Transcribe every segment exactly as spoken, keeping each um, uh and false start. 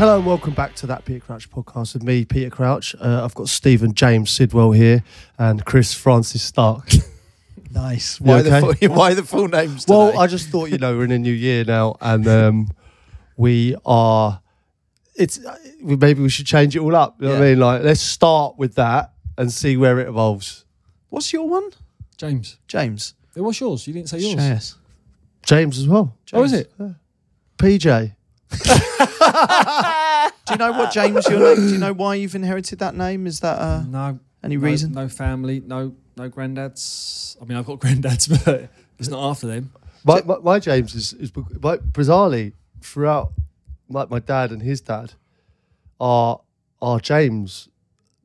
Hello and welcome back to That Peter Crouch podcast with me, Peter Crouch. Uh, I've got Stephen James Sidwell here and Chris Francis Stark. Nice. Why, okay? the full, why the full names today? Well, I just thought, you know, we're in a new year now and um, we are... It's maybe we should change it all up. You know yeah. what I mean? Like, let's start with that and see where it evolves. What's your one? James. James. It was yours. You didn't say yours. Yes. James as well. James. Oh, is it? Yeah. P J. Do you know what James your name? Do you know why you've inherited that name? Is that uh, no any no, reason? No family. No no granddads. I mean, I've got granddads, but it's not after them. My my, my James is is my, bizarrely throughout. Like my dad and his dad are are James.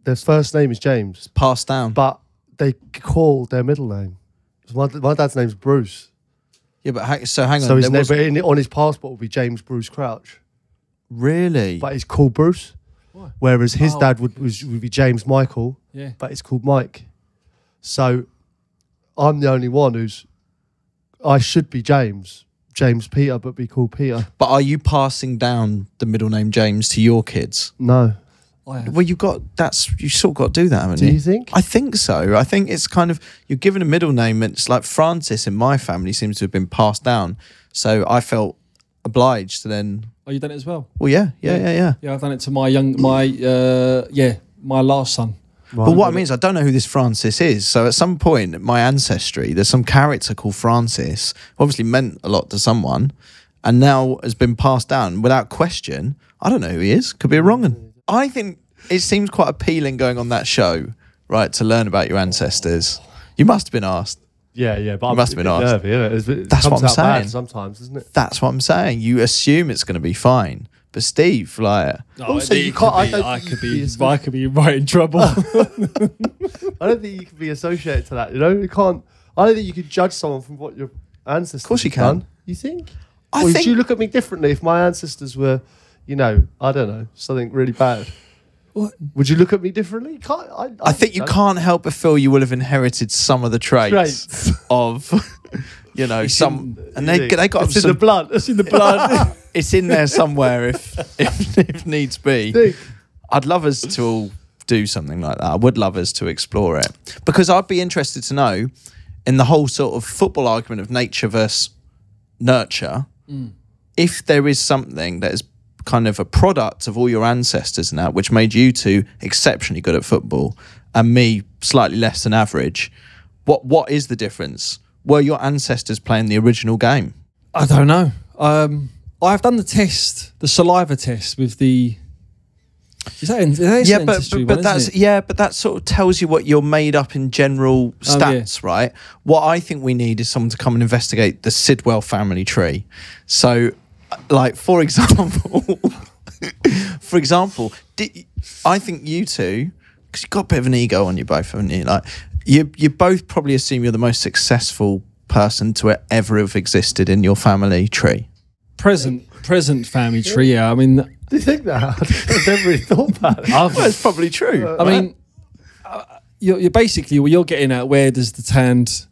Their first name is James, passed down, but they call their middle name. So my, my dad's name's Bruce. Yeah, but ha so hang on. So his name in, on his passport would be James Bruce Crouch. Really? But he's called Bruce. Why? Whereas his oh. dad would was, would be James Michael. Yeah. But it's called Mike. So I'm the only one who's. I should be James. James Peter, but be called Peter. But are you passing down the middle name James to your kids? No. Well, you got that's you sort of got to do that, haven't you? Do you think? I think so. I think it's kind of you're given a middle name, and it's like Francis in my family seems to have been passed down. So I felt obliged to then. Oh, you've done it as well? Well, yeah, yeah, yeah, yeah. Yeah, yeah I've done it to my young, my uh, yeah, my last son. Right. But what I mean is I don't know who this Francis is. So at some point in my ancestry, there's some character called Francis, who obviously meant a lot to someone, and now has been passed down without question. I don't know who he is. Could be a wrong one. I think it seems quite appealing going on that show, right, to learn about your ancestors. You must have been asked. Yeah, yeah, but you must have been asked. Nervy, isn't it? It That's what I'm saying. Sometimes, isn't it? That's what I'm saying. You assume it's going to be fine. But Steve, like, no, also you can't. Could be, I, don't I could be, be I could be right in trouble. I don't think you can be associated to that. You know, you can't. I don't think you can judge someone from what your ancestors. Of course, you can. Done. You think? I or think... would you look at me differently if my ancestors were, you know, I don't know, something really bad? What? Would you look at me differently? Can't, I, I, I think you know. can't help but feel you will have inherited some of the traits, traits. of, you know, you some. Can, and they they got it's in some, the blood. It's in the blood. It's in there somewhere if, if if needs be. Think. I'd love us to all do something like that. I would love us to explore it. Because I'd be interested to know, in the whole sort of football argument of nature versus nurture, mm. if there is something that is kind of a product of all your ancestors and that, which made you two exceptionally good at football and me slightly less than average, what what is the difference? Were your ancestors playing the original game? I don't know. Um... I've done the test, the saliva test with the. Is that, in, is that yeah, but but, but one, that's it? yeah, but that sort of tells you what you're made up in general stats, oh, yeah. right? What I think we need is someone to come and investigate the Sidwell family tree. So, like for example, for example, did, I think you two, because you've got a bit of an ego on you both, haven't you? Like you, you both probably assume you're the most successful person to ever have existed in your family tree. Present, present family tree. Yeah, I mean, do you think that? I've never really thought about it. Well, it's probably true. Uh, I right? mean, uh, you're, you're basically well, you're getting at where does the tanned,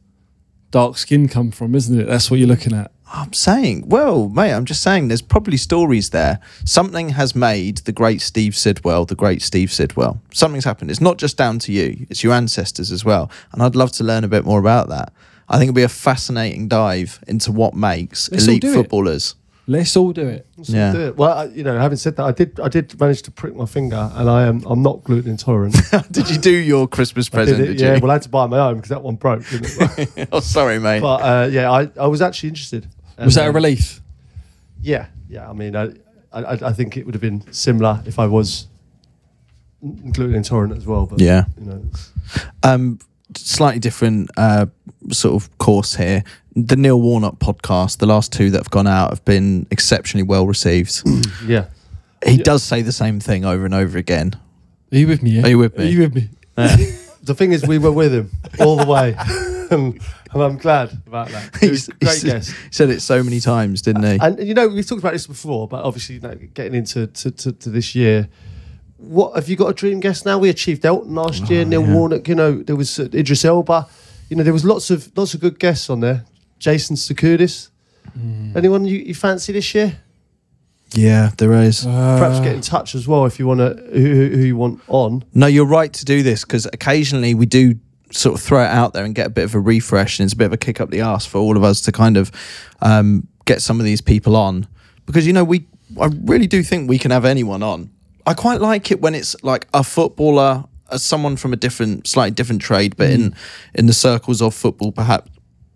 dark skin come from, isn't it? That's what you're looking at. I'm saying, well, mate, I'm just saying, there's probably stories there. Something has made the great Steve Sidwell, the great Steve Sidwell. Something's happened. It's not just down to you; it's your ancestors as well. And I'd love to learn a bit more about that. I think it'll be a fascinating dive into what makes Let's elite footballers. It. Let's all do it. Let's yeah. all do it. Well, I, you know, having said that, I did. I did manage to prick my finger, and I am. I'm not gluten intolerant. Did you do your Christmas present? I did it, did yeah. You? Well, I had to buy my own because that one broke. Didn't it? Oh, sorry, mate. But uh, yeah, I, I was actually interested. And, was that a relief? Um, yeah, yeah. I mean, I, I I think it would have been similar if I was gluten intolerant as well. But yeah, you know, um, slightly different uh, sort of course here. The Neil Warnock podcast, the last two that have gone out have been exceptionally well received. Yeah. He yeah. does say the same thing over and over again. Are you with me? Yeah? Are you with me? Are you with me? Yeah. The thing is, we were with him all the way. and, and I'm glad about that. It was a great he guest. He said it so many times, didn't he? And, and you know, we've talked about this before, but obviously you know, getting into to, to, to this year, what have you got a dream guest now? We achieved Elton last year, oh, Neil yeah. Warnock, you know, there was uh, Idris Elba. You know, there was lots of, lots of good guests on there. Jason Sakudis. Mm. Anyone you, you fancy this year? Yeah, there is. Uh, Perhaps get in touch as well if you want to, who, who you want on. No, you're right to do this, because occasionally we do sort of throw it out there and get a bit of a refresh, and it's a bit of a kick up the arse for all of us to kind of um, get some of these people on. Because, you know, we I really do think we can have anyone on. I quite like it when it's like a footballer, as someone from a different, slightly different trade, but mm. in, in the circles of football, perhaps.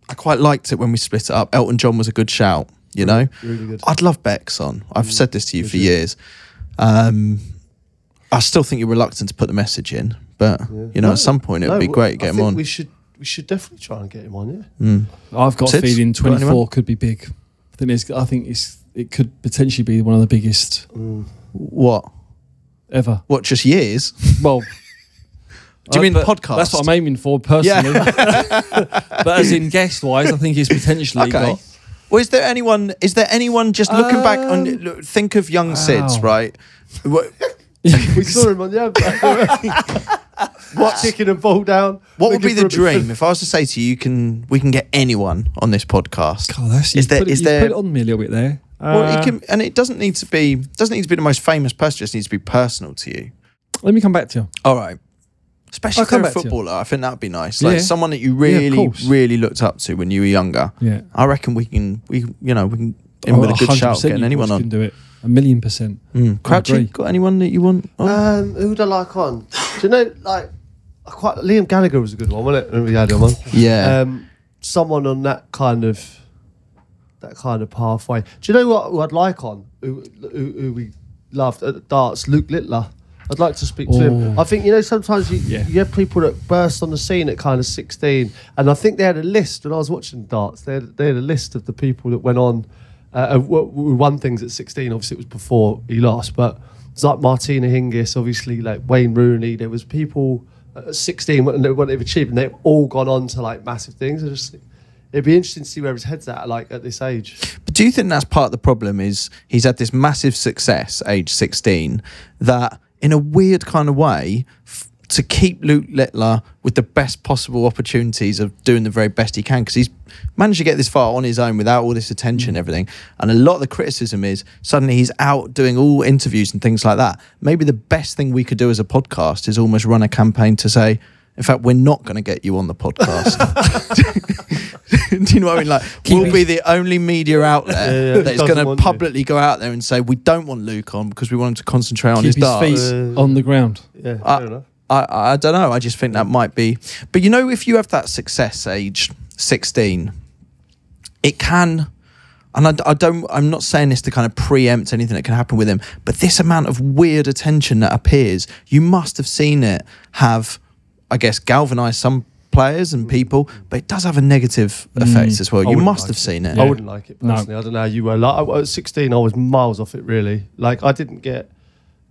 I quite liked it when we split it up. Elton John was a good shout, you know? Really good. I'd love Bex on. I've mm. said this to you good for years. Um, I still think you're reluctant to put the message in, but, yeah. you know, no, at some point it would no, be great to get I him think on. We should, we should definitely try and get him on, yeah. Mm. I've got Tids? a feeling twenty-four could be big. I think, it's, I think it's, it could potentially be one of the biggest. Mm. What? Ever. What, just years? Well... Do you mean uh, podcast? That's what I'm aiming for personally. Yeah. But as in guest wise, I think he's potentially okay. got. Well, is there anyone? Is there anyone just um, looking back on? Look, think of young wow. Sids, right? We saw him on the advert. What's kicking a ball down? What would be the dream if I was to say to you, you can we can get anyone on this podcast? God, that's, is there? It, is there? Put it on me a little bit there. Uh, well, it can, and it doesn't need to be. Doesn't need to be the most famous person. It just needs to be personal to you. Let me come back to you. All right. Especially for a footballer, I think that'd be nice. Like yeah. someone that you really, yeah, really looked up to when you were younger. Yeah, I reckon we can. We, you know, we can. In oh, with a good shout, getting anyone on. Can do it. A million percent. Mm. Crouchy, got anyone that you want? Oh. Um, who would I like on? Do you know, like, I quite Liam Gallagher was a good one, wasn't it? When we had him on. Yeah. Um, someone on that kind of, that kind of pathway. Do you know what? Who I'd like on? Who, who, who we loved at darts? Luke Littler. I'd like to speak Ooh. to him. I think, you know, sometimes you, yeah. you have people that burst on the scene at kind of sixteen. And I think they had a list, when I was watching darts, they had, they had a list of the people that went on, uh, who won things at sixteen. Obviously, it was before he lost. But it's like Martina Hingis, obviously, like Wayne Rooney. There was people at sixteen, when they weren't even cheap, and they've all gone on to, like, massive things. I just think it'd be interesting to see where his head's at, like, at this age. But do you think that's part of the problem is he's had this massive success, age sixteen, that... in a weird kind of way, f to keep Luke Littler with the best possible opportunities of doing the very best he can, because he's managed to get this far on his own without all this attention and everything. And a lot of the criticism is suddenly he's out doing all interviews and things like that. Maybe the best thing we could do as a podcast is almost run a campaign to say, in fact, we're not going to get you on the podcast. Do you know what I mean? Like, Keep we'll it. be the only media outlet yeah, yeah, that is going to publicly you. go out there and say, we don't want Luke on because we want him to concentrate Keep on his, his darts. Feet uh, on the ground. Yeah, I, fair enough. I, I, I don't know. I just think that might be... But, you know, if you have that success age sixteen, it can... And I, I don't, I'm not saying this to kind of preempt anything that can happen with him, but this amount of weird attention that appears, you must have seen it have... I guess, galvanise some players and people, but it does have a negative effect mm. as well. You must like have it. seen it. Yeah. I wouldn't like it personally. No. I don't know how you were. Like, I, at sixteen, I was miles off it, really. Like, I didn't get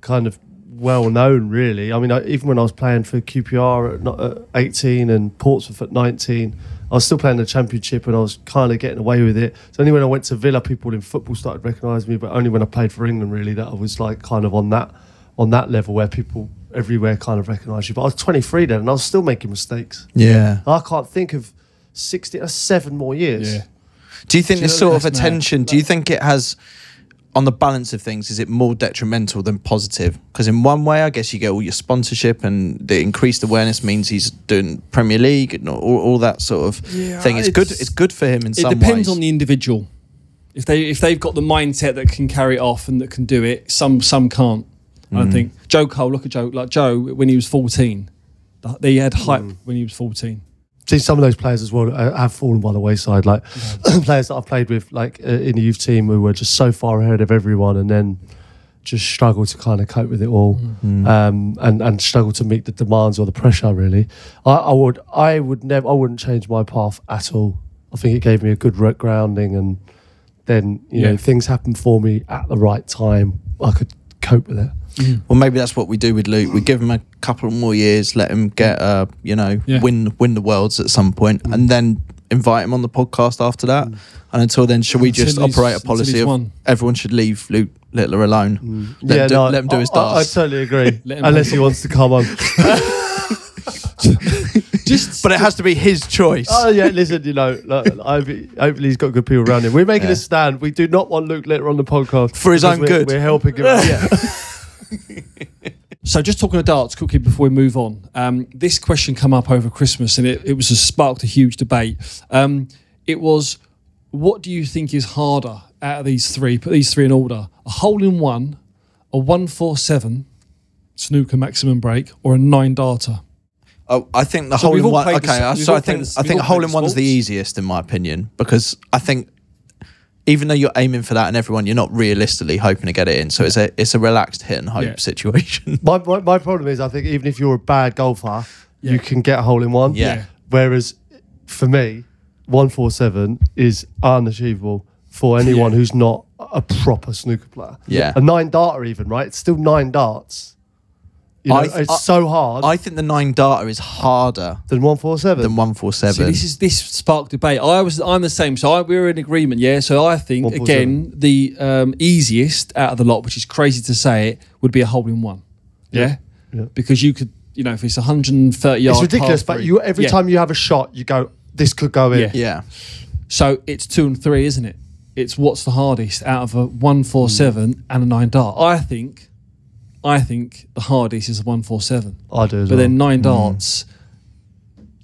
kind of well-known, really. I mean, I, even when I was playing for Q P R at, not, at eighteen and Portsmouth at nineteen, I was still playing the Championship and I was kind of getting away with it. It's only when I went to Villa, people in football started recognising me, but only when I played for England, really, that I was, like, kind of on that, on that level where people... everywhere kind of recognise you. But I was twenty-three then and I was still making mistakes. Yeah. I can't think of sixty or seven more years. Yeah. Do you think do you this sort of attention, mad? do you think it has, on the balance of things, is it more detrimental than positive? Because in one way, I guess you get all your sponsorship and the increased awareness means he's doing Premier League and all, all that sort of yeah, thing. It's, it's good It's good for him in some ways. It depends on the individual. If, they, if they've got the mindset that can carry it off and that can do it, some some can't. I don't mm. think Joe Cole. Look at Joe. Like Joe, when he was fourteen, they had hype mm. when he was fourteen. See, some of those players as well have fallen by the wayside. Like yeah. players that I've played with, like uh, in the youth team, who were just so far ahead of everyone, and then just struggled to kind of cope with it all, mm. um, and and struggled to meet the demands or the pressure. Really, I, I would, I would never, I wouldn't change my path at all. I think it gave me a good grounding, and then you yeah. know things happened for me at the right time. I could cope with it. Mm. Well, maybe that's what we do with Luke. We give him a couple more years, let him get, uh, you know, yeah. win win the Worlds at some point, mm. and then invite him on the podcast after that. Mm. And until then, should we until just operate a policy of won. everyone should leave Luke Littler alone? Mm. Let, yeah, him do, no, let him do I, his darts. I, I totally agree. Unless he wants to come on. Just, but it has to be his choice. Oh yeah, listen, you know, like, hopefully he's got good people around him. We're making yeah. a stand. We do not want Luke Littler on the podcast for his own we're, good. We're helping him. Yeah. So just talking of darts quickly before we move on, um, this question came up over Christmas and it, it was a, sparked a huge debate. Um, it was, what do you think is harder out of these three? Put these three in order: a hole in one, a one four seven snooker maximum break, or a nine darter. Oh, I think the so hole in one. Okay, the, so I think the, I think hole in one's the easiest in my opinion, because I think even though you're aiming for that and everyone, you're not realistically hoping to get it in. So it's a it's a relaxed hit and hope yeah. situation. My, my my problem is I think even if you're a bad golfer, yeah. you can get a hole in one. Yeah. yeah. Whereas for me, one four seven is unachievable for anyone yeah. who's not a proper snooker player. Yeah. A nine darter even, right? It's still nine darts. You know, I, it's I, so hard. I think the nine darter is harder than one four seven. Than one four seven. See, this is this sparked debate. I was, I'm the same. So I, we were in agreement. Yeah. So I think again the um, easiest out of the lot, which is crazy to say it, would be a hole in one. Yeah. yeah. yeah. Because you could, you know, if it's one hundred and thirty yards, it's ridiculous. But you, every yeah. time you have a shot, you go, this could go in. Yeah. yeah. So it's two and three, isn't it? It's what's the hardest out of a one four seven mm. and a nine dart. I think. I think the hardest is one four seven. I do, as but well. Then nine darts.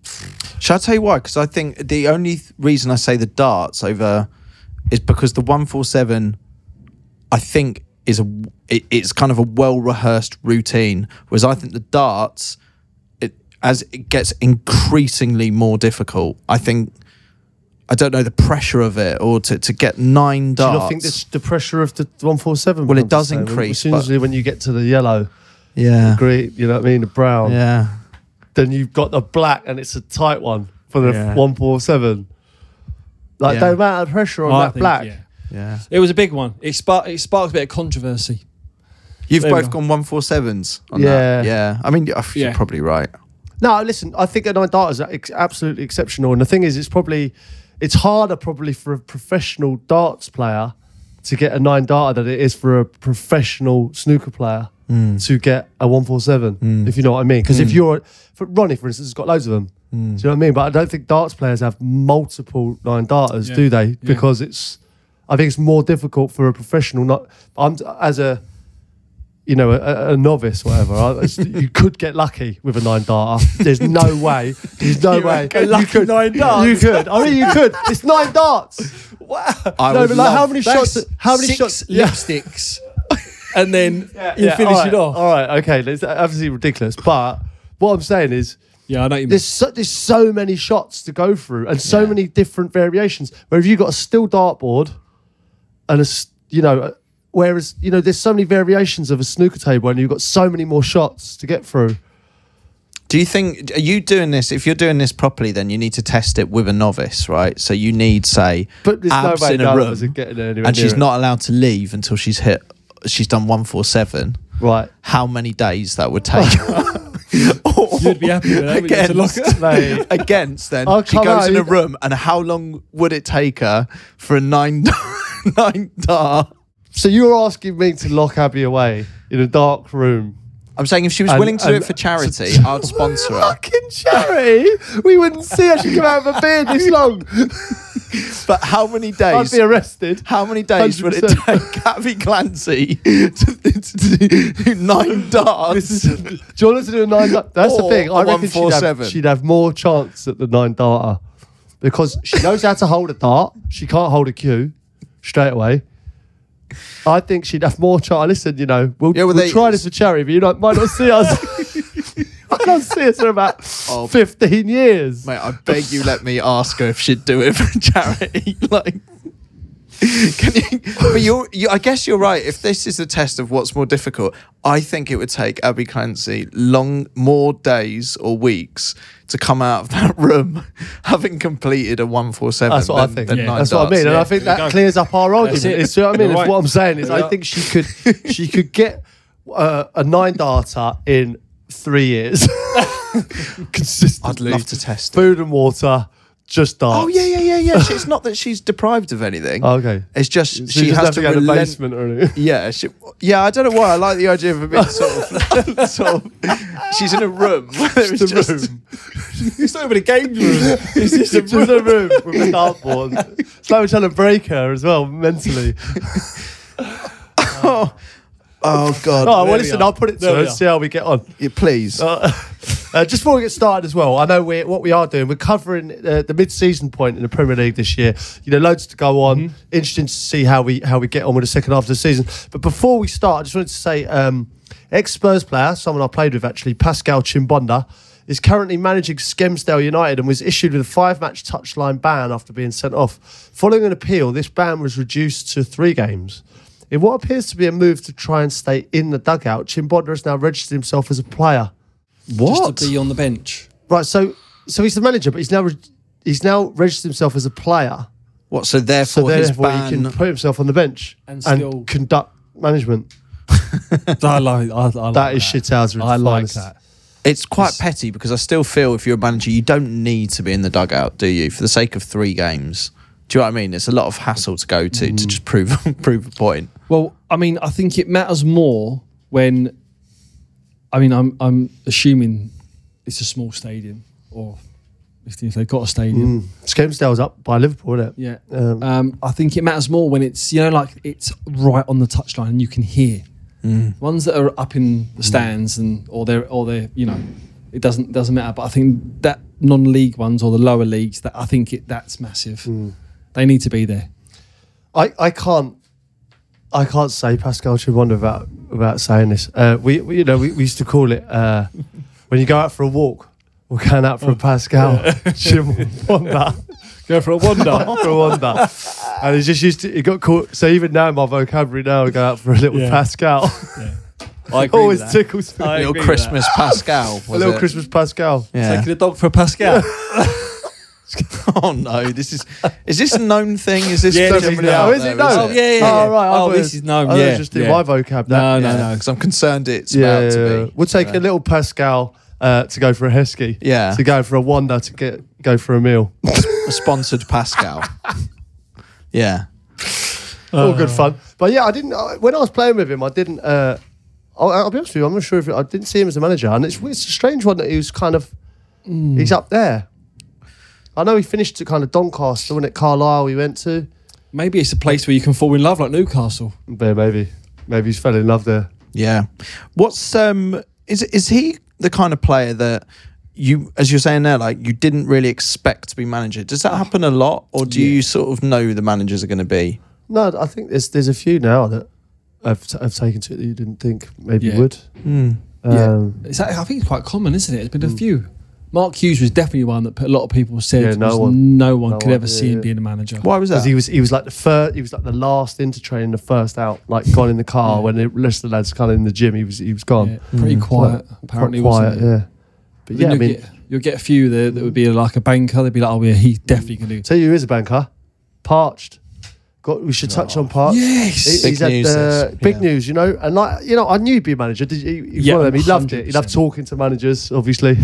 Mm. Shall I tell you why? Because I think the only th reason I say the darts over is because the one four seven, I think, is a it, it's kind of a well rehearsed routine. Whereas I think the darts, it, as it gets increasingly more difficult, I think. I don't know the pressure of it, or to, to get nine darts. Do you not think that's the pressure of the one four seven? Well, it does increase. As soon as when you get to the yellow, yeah, the green, you know what I mean, the brown, yeah, then you've got the black, and it's a tight one for the yeah. one four seven. Like, yeah. don't matter the pressure on I that think, black. Yeah. yeah, it was a big one. It sparked it sparked a bit of controversy. You've there both gone one four sevens on yeah. that. Yeah, I mean, you're yeah. probably right. No, listen, I think a nine darter is absolutely exceptional, and the thing is, it's probably. It's harder probably for a professional darts player to get a nine darter than it is for a professional snooker player mm. to get a one four seven, mm. if you know what I mean. Because mm. if you're... For Ronnie, for instance, has got loads of them. Mm. Do you know what I mean? But I don't think darts players have multiple nine darters, yeah. do they? Yeah. Because it's... I think it's more difficult for a professional... Not I'm As a... You know, a, a novice, whatever. I, you could get lucky with a nine darter. There's no way. There's no you way. Get lucky you could. Nine darts. You could. I mean, you could. It's nine darts. Wow. I no, but like, how many shots? How many six shots? Lipsticks, yeah. and then yeah, you yeah, finish right, it off. All right. Okay. It's obviously ridiculous, but what I'm saying is, yeah, I know you there's so, there's so many shots to go through and so yeah. many different variations. Where if you've got a still dartboard, and a you know. A, Whereas, you know, there's so many variations of a snooker table and you've got so many more shots to get through. Do you think, are you doing this, if you're doing this properly, then you need to test it with a novice, right? So you need, say, but there's abs no way in a room getting and she's it. Not allowed to leave until she's hit, she's done one four seven. Right. How many days that would take? You'd be happy with that. Against, against, against then, I'll she goes in either. A room and how long would it take her for a nine, nine dart? So you're asking me to lock Abby away in a dark room. I'm saying if she was and, willing to and, do it for charity, I'd sponsor her. Fucking charity? We wouldn't see her. She'd come out of a beard this long. But how many days... I'd be arrested. How many days one hundred percent. Would it take Abby Clancy to, to, to do nine darts? Listen, do you want her to do a nine dart? That's or the thing. I reckon she'd have, she'd have more chance at the nine darter because she knows how to hold a dart. She can't hold a cue straight away. I think she'd have more chance. Listen, you know, we'll, yeah, well, we'll they, try this for charity, but you not, might not see us. I can't see us in about oh, fifteen years. Mate, I beg you let me ask her if she'd do it for charity. Like, can you, but you're, you, I guess you're right. If this is the test of what's more difficult, I think it would take Abby Clancy long, more days or weeks to come out of that room having completed a one four seven. That's what than, I think. Yeah. That's darts. What I mean. Yeah. And I think that clears up our argument. It. It's, you know what I mean? Right. It's what I'm saying is I think she could she could get uh, a nine darter in three years. Consistently. I'd love to test it. Food and water. Just darts. Oh, yeah, yeah, yeah, yeah. It's not that she's deprived of anything. Oh, okay. It's just so she just has to, to go to the basement or anything. Yeah, she, yeah, I don't know why. I like the idea of her being sort of... sort of she's in a room. It's a just, room. It's not even a game room. It's just a, just a room with a dartboard. It's like we're trying to break her as well, mentally. Oh, oh, God. Oh, well, listen, I'll put it to her and see how we get on. Yeah, please. Uh, uh, just before we get started as well, I know we're, what we are doing, we're covering uh, the mid-season point in the Premier League this year. You know, loads to go on. Mm-hmm. Interesting to see how we how we get on with the second half of the season. But before we start, I just wanted to say, um, ex-Spurs player, someone I played with actually, Pascal Chimbonda, is currently managing Skelmersdale United and was issued with a five-match touchline ban after being sent off. Following an appeal, this ban was reduced to three games. In what appears to be a move to try and stay in the dugout, Chimbonda has now registered himself as a player. What? Just to be on the bench. Right, so so he's the manager, but he's now he's now registered himself as a player. What? So therefore, so therefore his ban... he can put himself on the bench and, still... and conduct management. I like, I, I like that. That is shithousery. I like that. It's quite it's... petty because I still feel if you're a manager, you don't need to be in the dugout, do you? For the sake of three games. Do you know what I mean? It's a lot of hassle to go to mm. to just prove prove a point. Well, I mean, I think it matters more when, I mean, I'm I'm assuming it's a small stadium, or if they've got a stadium. Mm. Skelmersdale's up by Liverpool, isn't it? Yeah. Um, um, I think it matters more when it's, you know, like it's right on the touchline and you can hear. Mm. Ones that are up in the stands and or they're or they're you know, it doesn't doesn't matter. But I think that non-league ones or the lower leagues, that I think it that's massive. Mm. They need to be there. I, I can't I can't say Pascal Chimbonda about about saying this. Uh, we, we you know we, we used to call it uh, when you go out for a walk, we're going out for a Pascal yeah. Chimbonda. Go for a wander. For a wander. And he just used to he got caught. So even now in my vocabulary now I go out for a little yeah. Pascal. Yeah. I agree always with that. Tickles me. I agree little Christmas with that. Pascal. A little it? Christmas Pascal. Yeah. Taking a dog for a Pascal. Oh no! This is—is is this a known thing? Is this? Yeah, this is known. Oh, is it known? Oh, yeah, yeah, yeah. Oh, right. I oh, was, this is known. I yeah, just do yeah. my vocab. Now. No, no, yeah. no. Because I'm concerned it's yeah, about yeah, to be. Yeah. We'll take yeah. a little Pascal uh, to go for a hesky. Yeah. To go for a wander to get go for a meal. A sponsored Pascal. Yeah. Uh, All good fun. But yeah, I didn't. I, when I was playing with him, I didn't. Uh, I'll, I'll be honest with you. I'm not sure if it, I didn't see him as a manager, and it's it's a strange one that he was kind of. Mm. He's up there. I know he finished at kind of Doncaster, wasn't it? Carlisle he went to. Maybe it's a place where you can fall in love like Newcastle. Yeah, maybe. Maybe he's fell in love there. Yeah. What's um is is he the kind of player that you, as you're saying there, like you didn't really expect to be manager? Does that happen a lot, or do yeah. you sort of know the managers are going to be? No, I think there's there's a few now that I've I've taken to it that you didn't think maybe yeah. would. Mm. Um, yeah. It's, I think it's quite common, isn't it? There's been a mm. few. Mark Hughes was definitely one that a lot of people said yeah, no, was one, no one no could one, ever yeah, see him yeah. being a manager. Why was that? Because he was he was like the first, he was like the last into training, the first out, like gone in the car yeah. when the rest of the lads kind of in the gym. He was he was gone. Yeah, pretty mm. quiet, like, apparently. Quiet, wasn't it? yeah. But yeah, I mean, get, you'll get a few there that would be like a banker. They'd be like, oh yeah, he definitely can do. Tell you who is a banker, Parched. Got, we should touch oh. on Parched. Yes, he, big he's news. Had, uh, big yeah. news, you know. And like, you know, I knew he'd be a manager. Did you? He, yeah, he loved it. He loved talking to managers, obviously,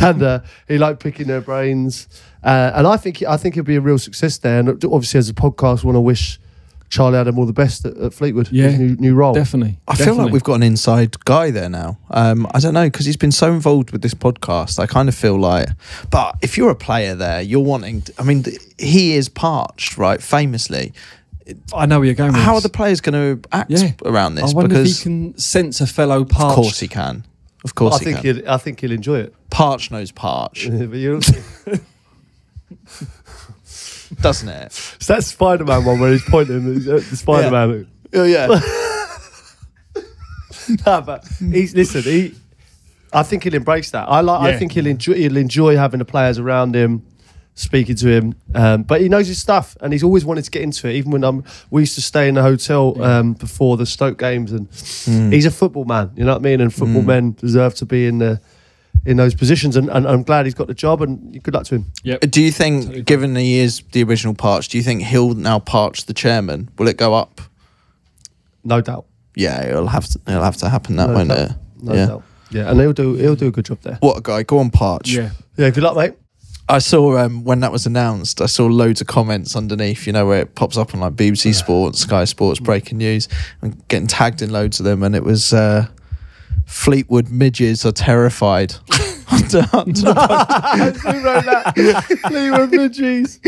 and uh, he liked picking their brains. Uh, and I think, I think he'll be a real success there. And obviously, as a podcast, we want to wish Charlie Adam all the best at, at Fleetwood. Yeah, his new, new role. Definitely. I definitely. feel like we've got an inside guy there now. Um, I don't know because he's been so involved with this podcast. I kind of feel like, but if you're a player there, you're wanting. To, I mean, he is Parched, right? Famously. I know where you're going. How with. Are the players going to act yeah. around this? I wonder because if he can sense a fellow Parched. Of course he can. Of course I he think can. He'll, I think he'll enjoy it. Parched knows Parched. Doesn't it? It's that Spider-Man one where he's pointing at the Spider-Man. Yeah. Oh, yeah. Nah, but he's, listen, he, I think he'll embrace that. I, like, yeah. I think he'll enjoy, he'll enjoy having the players around him, speaking to him. Um, but he knows his stuff and he's always wanted to get into it. Even when I'm, we used to stay in the hotel um, before the Stoke games and mm. he's a football man, you know what I mean? And football mm. men deserve to be in the... in those positions, and, and I'm glad he's got the job, and good luck to him. Yep. Do you think, totally given he is the original Parch, do you think he'll now Parch the chairman? Will it go up? No doubt. Yeah, it'll have to. It'll have to happen that, no won't doubt. it? No yeah. doubt. Yeah, and he'll do. He'll do a good job there. What a guy! Go on, Parch. Yeah. Yeah. Good luck, mate. I saw um, when that was announced, I saw loads of comments underneath, you know, where it pops up on like B B C Sports, Sky Sports, breaking news, and getting tagged in loads of them. And it was uh, Fleetwood midges are terrified. Under, under no. Who wrote that? Fleetwood midges.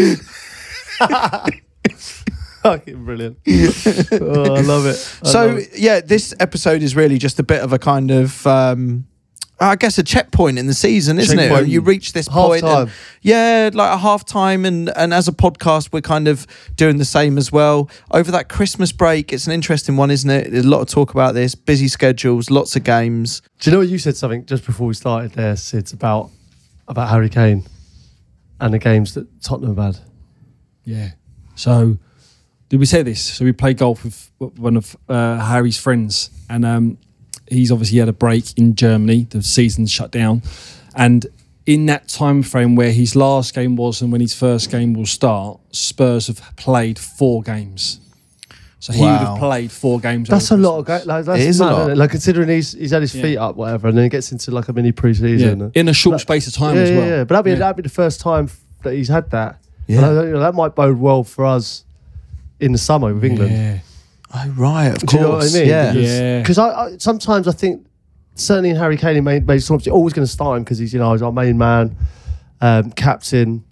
Fucking brilliant. Oh, I love it. I so, love it. Yeah, this episode is really just a bit of a kind of... Um, I guess a checkpoint in the season, isn't checkpoint. it? You reach this half point. Time. And, yeah, like a half time. And, and as a podcast, we're kind of doing the same as well. Over that Christmas break, it's an interesting one, isn't it? There's a lot of talk about this, busy schedules, lots of games. Do you know what you said something just before we started there, Sid, about, about Harry Kane and the games that Tottenham have had? Yeah. So, did we say this? So we played golf with one of uh, Harry's friends and... um he's obviously had a break in Germany. The season's shut down. And in that time frame where his last game was and when his first game will start, Spurs have played four games. So wow. he would have played four games. That's a lot of games. Like, that's it is mad, a lot. Like, considering he's, he's had his yeah. feet up, whatever, and then he gets into like a mini pre-season. Yeah. In a short like, space of time yeah, as well. Yeah, yeah. But that'd be, yeah. that'd be the first time that he's had that. Yeah. And I, you know, that might bode well for us in the summer with England. Yeah. Oh, right, of course. Do you know what I mean? Yeah. Because yeah. I, I, sometimes I think, certainly in Harry Kane, he made, made some, you're always going to start him because he's, you know, he's our main man, um, captain.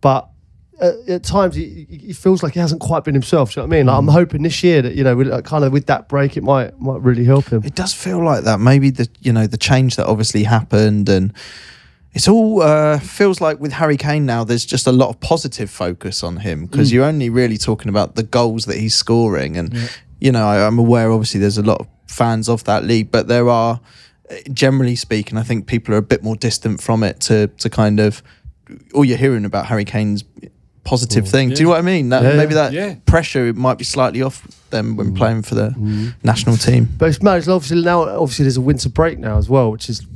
But at, at times, he, he feels like he hasn't quite been himself. Do you know what I mean? Like, mm. I'm hoping this year that, you know, with, uh, kind of with that break, it might might really help him. It does feel like that. Maybe, the you know, the change that obviously happened and... It's all uh, feels like with Harry Kane now, there's just a lot of positive focus on him because mm. you're only really talking about the goals that he's scoring. And, yeah. you know, I, I'm aware, obviously, there's a lot of fans of that league, but there are, generally speaking, I think people are a bit more distant from it to, to kind of... All you're hearing about Harry Kane's positive Ooh, thing. Yeah. Do you know what I mean? That, yeah, maybe that yeah. pressure it might be slightly off them when mm. playing for the mm. national team. But it's mad. Obviously, now, obviously, there's a winter break now as well, which is...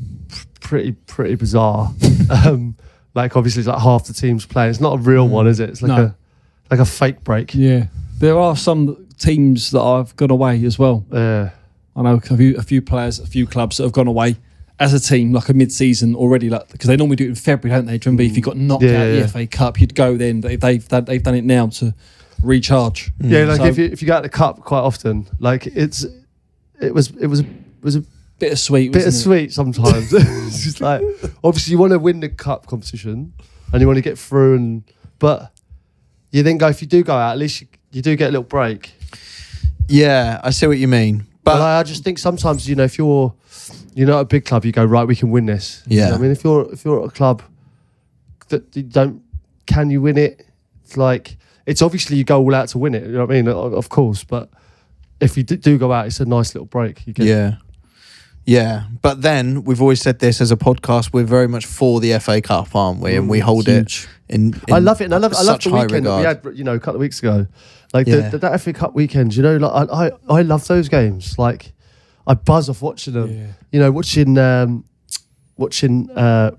pretty pretty bizarre. um, like obviously it's like half the team's playing. It's not a real one, is it? It's like no. a like a fake break. Yeah. There are some teams that have gone away as well. Yeah. I know a few, a few players, a few clubs that have gone away as a team, like a mid-season already, like because they normally do it in February, don't they? Do you remember mm. if you got knocked yeah, out of yeah. the F A Cup, you'd go then. They've, they've, they've done it now to recharge. Mm. Yeah, like so, if, you, if you go out the Cup quite often, like it's, it was, it was, it was a, bittersweet, bittersweet sometimes. It's just like, obviously you want to win the cup competition and you want to get through, and but you then go, if you do go out, at least you, you do get a little break. Yeah, I see what you mean. But, but I, I just think sometimes, you know, if you're you're not a big club, you go, right, we can win this. Yeah. You know I mean, if you're if you're at a club that you don't, can you win it? It's like, it's obviously you go all out to win it. You know what I mean? Of course, but if you do go out, it's a nice little break. You get yeah. Yeah, but then we've always said this as a podcast, we're very much for the F A Cup, aren't we? And we hold Huge. it in, in I love it, and I love I love the weekend that we had, you know, a couple of weeks ago. Like yeah. the, the, that F A Cup weekend, you know, like I, I I love those games. Like I buzz off watching them. Yeah. You know, watching um watching uh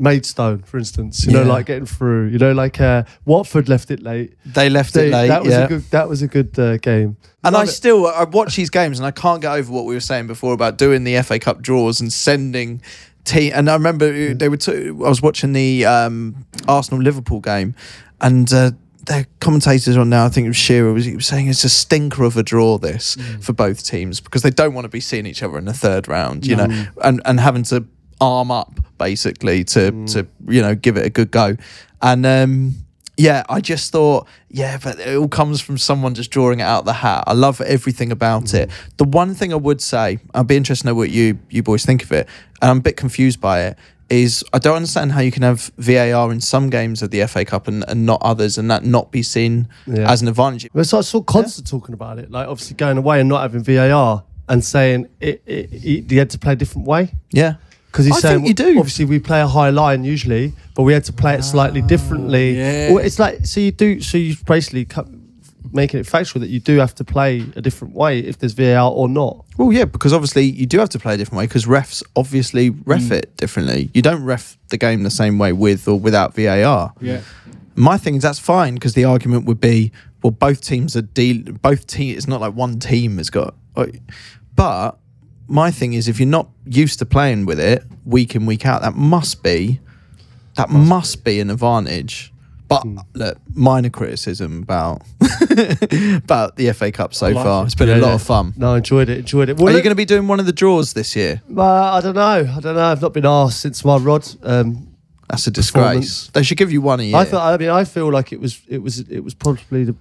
Maidstone, for instance, you yeah. know, like getting through, you know, like uh, Watford left it late. They left they, it late. That was yeah. a good. That was a good uh, game. And Love I it. still, I watch these games, and I can't get over what we were saying before about doing the F A Cup draws and sending team. And I remember they were. T I was watching the um, Arsenal Liverpool game, and. Uh, Their commentators on now, I think it was Shearer, was, he was saying it's a stinker of a draw this mm. for both teams because they don't want to be seeing each other in the third round, you no. know, and, and having to arm up basically to, mm. to, you know, give it a good go. And um, yeah, I just thought, yeah, but it all comes from someone just drawing it out of the hat. I love everything about mm. it. The one thing I would say, I'd be interested to know what you, you boys think of it, and I'm a bit confused by it, is I don't understand how you can have V A R in some games of the F A Cup and, and not others, and that not be seen yeah. as an advantage. Well, so I saw Constant yeah. talking about it, like obviously going away and not having V A R and saying it, it, it, you had to play a different way. Yeah. Because he's I saying, think you do. Obviously we play a high line usually, but we had to play it slightly oh, differently. Yeah. Well, it's like, so you do, so you basically making it factual that you do have to play a different way if there's V A R or not. Well, yeah, because obviously you do have to play a different way because refs obviously ref mm. it differently. You don't ref the game the same way with or without V A R. Yeah. My thing is that's fine because the argument would be, well, both teams are dealing, both team. It's not like one team has got. But my thing is, if you're not used to playing with it week in, week out, that must be That must, must be. be an advantage. But mm. look, minor criticism about about the F A Cup so like far. It. It's been yeah, a lot yeah. of fun. No, I enjoyed it. Enjoyed it. Well, Are look, you going to be doing one of the draws this year? Uh, I don't know. I don't know. I've not been asked since my Rod. Um, That's a disgrace. They should give you one a year. I, feel, I mean, I feel like it was it was it was probably the.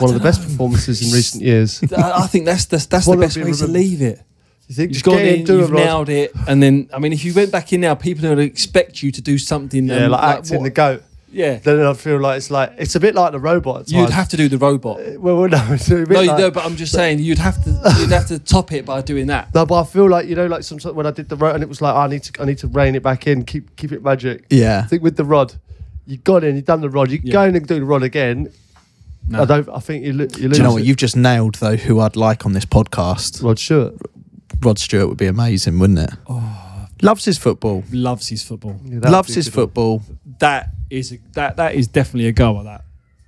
One of the best know. performances in recent years. I think that's that's, that's the best way to leave it. You think you've gone in, you've nailed it, and then I mean, if you went back in now, people would expect you to do something. Yeah, um, like, like acting what? the goat. Yeah. Then I feel like it's like it's a bit like the robot. You'd have to do the robot. Uh, well, well, no, it's a bit no, like, no. But I'm just saying you'd have to you'd have to top it by doing that. No, but I feel like you know, like sometimes when I did the rod, and it was like oh, I need to I need to rein it back in, keep keep it magic. Yeah. I think with the Rod, you got in, you've done the Rod, you yeah. go in and do the Rod again. No. I don't. I think you, you lose. Do you know what? It. You've just nailed though. Who I'd like on this podcast? Rod Stewart. Rod Stewart would be amazing, wouldn't it? Oh, loves his football. Loves his football. Yeah, loves his football. One. That is a, that. That is definitely a goer. That.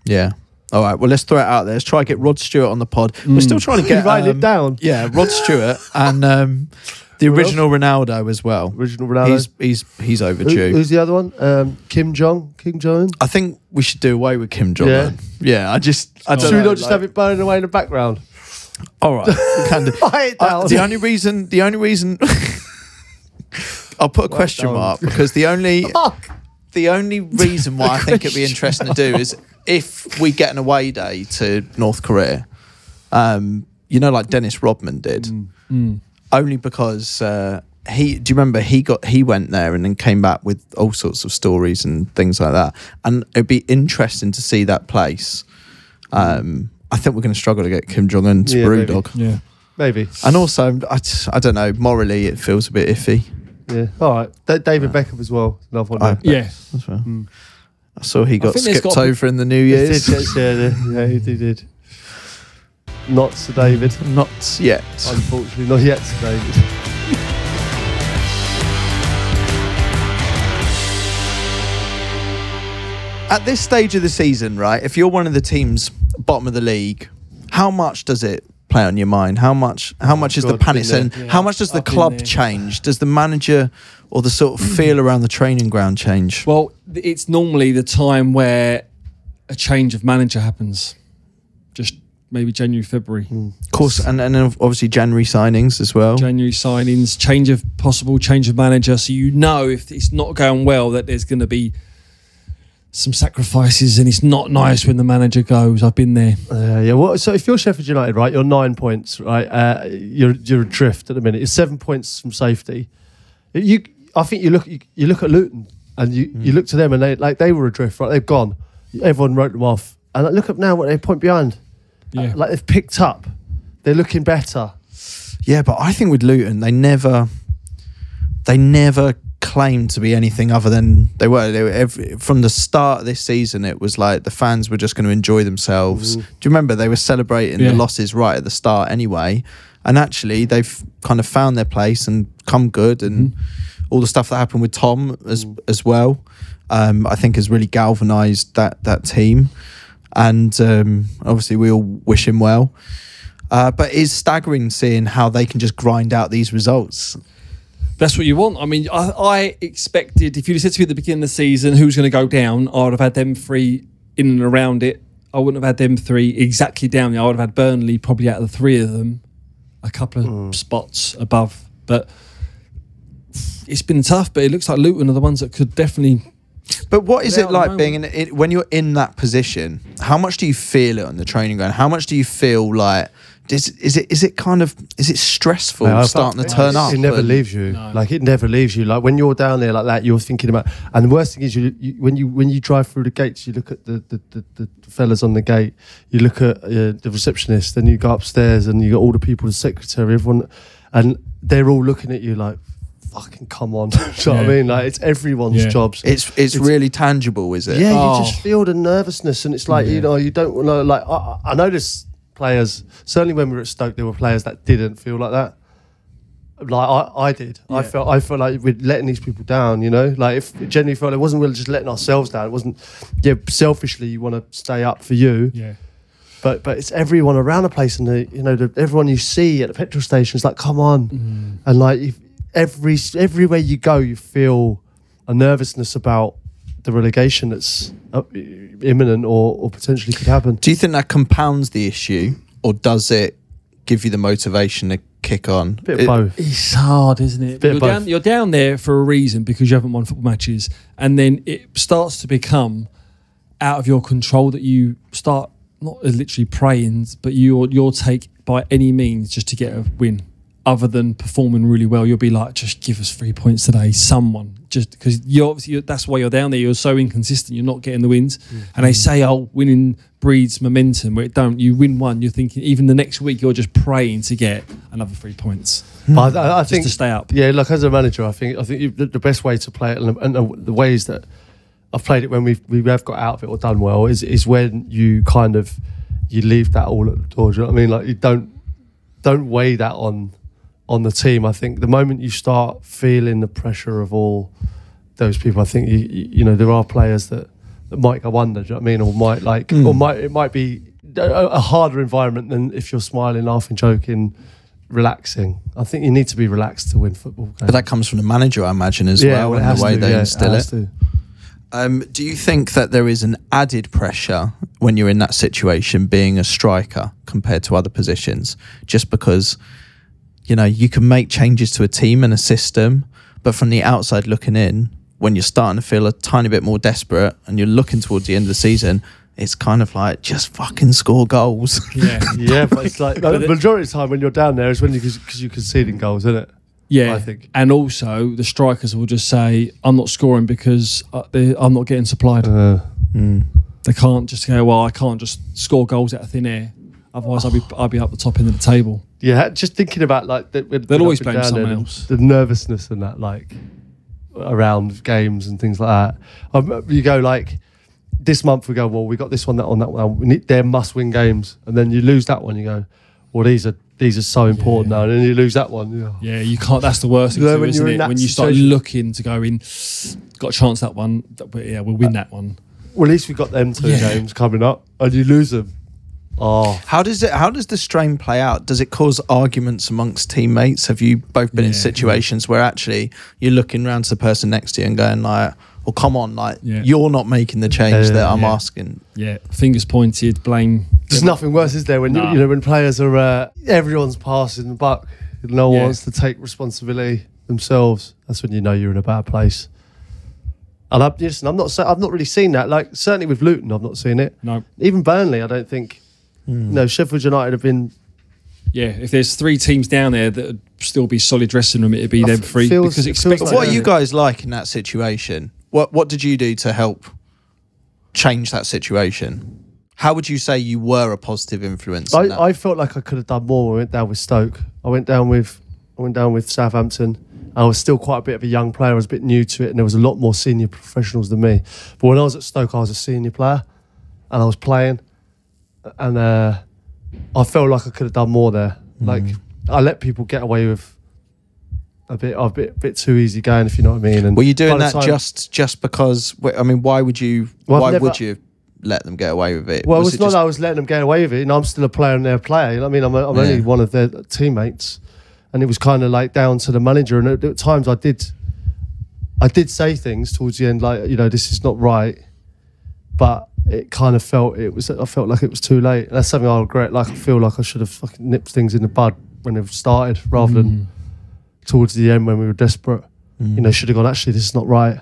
Yeah. All right. Well, let's throw it out there. Let's try and get Rod Stewart on the pod. Mm. We're still trying to get writing um, it down. Yeah, Rod Stewart and um, the original Ronaldo as well. Original Ronaldo. He's he's, he's overdue. Who, who's the other one? Um, Kim Jong. Kim Jong. I think we should do away with Kim Jong. Yeah. Yeah, I just. I don't Should know, we not like, just have it burning away in the background? All right. Can do. uh, the only reason, the only reason, I'll put a right question down. mark because the only, the only reason why I think it'd be interesting to do is if we get an away day to North Korea, um, you know, like Dennis Rodman did, mm. Mm. only because uh, he. Do you remember he got he went there and then came back with all sorts of stories and things like that, and it'd be interesting to see that place. Um, I think we're going to struggle to get Kim Jong-un to yeah, Brewdog. Maybe. Yeah, maybe. And also, I, I don't know, morally it feels a bit iffy. Yeah, all right. D David yeah. Beckham as well. Love one. I, yeah. That's right. Mm. I saw he got skipped got over in the New Year's. He did, yeah, yeah, he did. Not Sir David. Not yet. Unfortunately, not yet Sir David. At this stage of the season, right, if you're one of the teams bottom of the league, how much does it play on your mind? How much How much oh is God, the panic? And yeah, how much does the I've club change? Does the manager or the sort of feel around the training ground change? Well, it's normally the time where a change of manager happens. Just maybe January, February. Mm. Of course, and, and then obviously January signings as well. January signings, change of possible change of manager. So you know if it's not going well that there's going to be some sacrifices, and it's not nice when the manager goes. I've been there. Uh, yeah. Well, so if you're Sheffield United, right, you're nine points, right? Uh, you're you're adrift at the minute. You're seven points from safety. You, I think you look you, you look at Luton, and you mm. you look to them, and they like they were adrift, right? They've gone. Everyone wrote them off, and like, look up now, what they're a point behind. Yeah. Uh, like they've picked up. They're looking better. Yeah, but I think with Luton, they never, they never. claim to be anything other than they were. They were every, from the start of this season, it was like the fans were just going to enjoy themselves. Ooh. Do you remember they were celebrating yeah. the losses right at the start anyway? And actually, they've kind of found their place and come good. And mm. all the stuff that happened with Tom as mm. as well, um, I think has really galvanised that that team. And um, obviously, we all wish him well. Uh, but it's staggering seeing how they can just grind out these results. That's what you want. I mean, I, I expected, if you'd have said to me at the beginning of the season who's going to go down, I would have had them three in and around it. I wouldn't have had them three exactly down there. I would have had Burnley probably out of the three of them, a couple of mm. spots above. But it's been tough, but it looks like Luton are the ones that could definitely... But what is it like being in it, when you're in that position? How much do you feel it on the training ground? How much do you feel like... Is, is it is it kind of is it stressful no, starting to turn it, up? It never and, leaves you. No. Like it never leaves you. Like when you're down there like that, you're thinking about. And the worst thing is, you, you when you when you drive through the gates, you look at the the, the, the fellas on the gate. You look at uh, the receptionist. Then you go upstairs, and you got all the people, the secretary, everyone, and they're all looking at you like, "Fucking come on!" Do you yeah. know what I mean? Like it's everyone's yeah. jobs. It's, it's it's really tangible, is it? Yeah, oh. you just feel the nervousness, and it's like yeah. you know you don't know. Like I, I noticed. Players, certainly when we were at Stoke, there were players that didn't feel like that. Like I, I did. Yeah. I felt I felt like we're letting these people down, you know? Like if it generally felt it wasn't really just letting ourselves down. It wasn't yeah, selfishly you want to stay up for you. Yeah. But but it's everyone around the place, and the you know, the, everyone you see at the petrol station is like, come on. Mm. And like if every everywhere you go you feel a nervousness about the relegation that's imminent or, or potentially could happen. Do you think that compounds the issue, or does it give you the motivation to kick on? A bit of both. It's hard, isn't it? You're down, you're down there for a reason, because you haven't won football matches, and then it starts to become out of your control, that you start not literally praying, but you, you'll take by any means just to get a win. Other than performing really well, you'll be like, just give us three points today, someone. Just because you obviously, that's why you're down there. You're so inconsistent. You're not getting the wins. Mm-hmm. And they say, oh, winning breeds momentum. Where it don't. You win one, you're thinking even the next week you're just praying to get another three points. But I, I just think to stay up. Yeah, look, as a manager, I think I think the best way to play it, and the, the ways that I've played it when we've, we have got out of it or done well, is is when you kind of you leave that all at the door. Do you know what I mean? Like you don't don't weigh that on. on the team. I think the moment you start feeling the pressure of all those people, I think you, you, you know there are players that, that might go under, do you know what I mean? Or might like, mm. or might it might be a, a harder environment than if you're smiling, laughing, joking, relaxing. I think you need to be relaxed to win football games. But that comes from the manager, I imagine, as yeah, well, well and the way to, they yeah, instill it. it. Um, do you think that there is an added pressure when you're in that situation, being a striker compared to other positions, just because? You know, you can make changes to a team and a system, but from the outside looking in, when you're starting to feel a tiny bit more desperate and you're looking towards the end of the season, it's kind of like, just fucking score goals. Yeah, yeah, but it's like, no, the majority of the time when you're down there is when you, because you're conceding goals, isn't it? Yeah, I think. And also the strikers will just say, I'm not scoring because I'm not getting supplied. Uh, mm. They can't just go, well, I can't just score goals out of thin air. Otherwise, I'd be I'd be up the top end of the table. Yeah, just thinking about like the, they'll always blame someone else. The nervousness and that, like around games and things like that. Um, you go like this month we go, well, we got this one, that one, that one. We need, they're must-win games, and then you lose that one. You go, well, these are these are so important yeah. now, and then you lose that one. You know. Yeah, you can't. That's the worst thing, you know, too, isn't it? When you start situation. looking to go in, got a chance that one. But yeah, we'll win that one. Well, at least we got them two yeah. games coming up, and you lose them. Oh. How does it? How does the strain play out? Does it cause arguments amongst teammates? Have you both been yeah, in situations yeah. where actually you're looking around to the person next to you and going like, "Oh, come on, like yeah. you're not making the change uh, that I'm yeah. asking." Yeah, fingers pointed, blame. There's yeah. nothing worse, is there? When nah. you, you know, when players are, uh, everyone's passing the buck. No one yeah. wants to take responsibility themselves. That's when you know you're in a bad place. And I'm, listen, I'm not. I've not really seen that. Like certainly with Luton, I've not seen it. No, even Burnley, I don't think. Mm. No, Sheffield United have been. Yeah, if there's three teams down there that would still be solid dressing room, it'd be them three. Feels, because it like what are you guys like in that situation? What What did you do to help change that situation? How would you say you were a positive influence? I, in I felt like I could have done more. I went down with Stoke. I went down with I went down with Southampton. I was still quite a bit of a young player. I was a bit new to it, and there was a lot more senior professionals than me. But when I was at Stoke, I was a senior player, and I was playing. And uh, I felt like I could have done more there. Like mm. I let people get away with a bit, a bit, bit too easy going, if you know what I mean. And were you doing that time, just, just because? I mean, why would you? Well, why never, would you let them get away with it? Well, was it's it not just, that I was letting them get away with it. You know, I'm still a player and they're a player. You know what I mean? I'm, a, I'm yeah. only one of their teammates, and it was kind of like down to the manager. And at, at times, I did, I did say things towards the end, like, you know, this is not right, but. It kind of felt it was. I felt like it was too late. That's something I regret. Like I feel like I should have fucking nipped things in the bud when it started, rather mm. than towards the end when we were desperate. Mm. You know, should have gone. Actually, this is not right.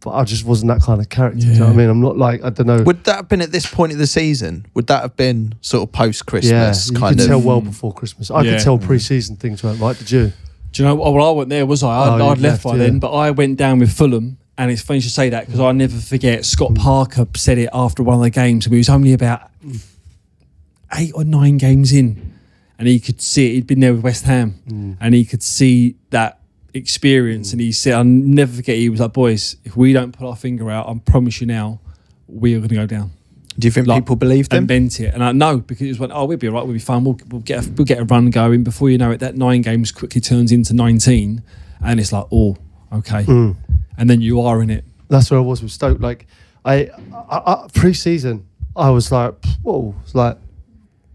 But I just wasn't that kind of character. Yeah. Do you know what I mean? I'm not like I don't know. Would that have been at this point of the season? Would that have been sort of post Christmas? Yeah, you kind could of? tell well before Christmas. I yeah. could tell pre-season things weren't right. Did you? Do you know? Well, I wasn't there, was I? I oh, I'd left, left by yeah. then. But I went down with Fulham. And it's funny you should say that because I never forget Scott Parker said it after one of the games. We was only about eight or nine games in, and he could see it. He'd been there with West Ham, mm. and he could see that experience. Mm. And he said, "I'll never forget." He was like, "Boys, if we don't put our finger out, I promise you now, we are going to go down." Do you think like, people believed him? And bent it, and I know because it was when, "Oh, we'll be all right. We'll be fine. We'll, we'll get a, we'll get a run going." Before you know it, that nine games quickly turns into nineteen, and it's like, "Oh, okay." Mm. And then you are in it. That's where I was with Stoke. Like, I, I, I pre-season, I was like, whoa, it's like,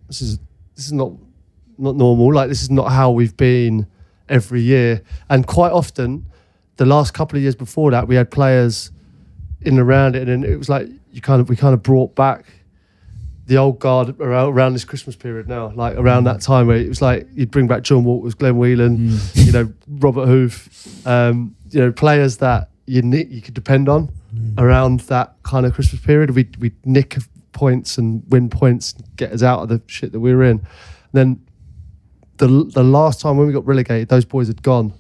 this is this is not not normal. Like, this is not how we've been every year. And quite often, the last couple of years before that, we had players in and around it, and then it was like you kind of we kind of brought back the old guard around, around this Christmas period now, like around that time where it was like you'd bring back John Walters, Glenn Whelan, mm. you know, Robert Hoof, um, you know, players that you you could depend on mm. around that kind of Christmas period. We'd, we'd nick points and win points, and get us out of the shit that we were in. And then the the last time when we got relegated, those boys had gone.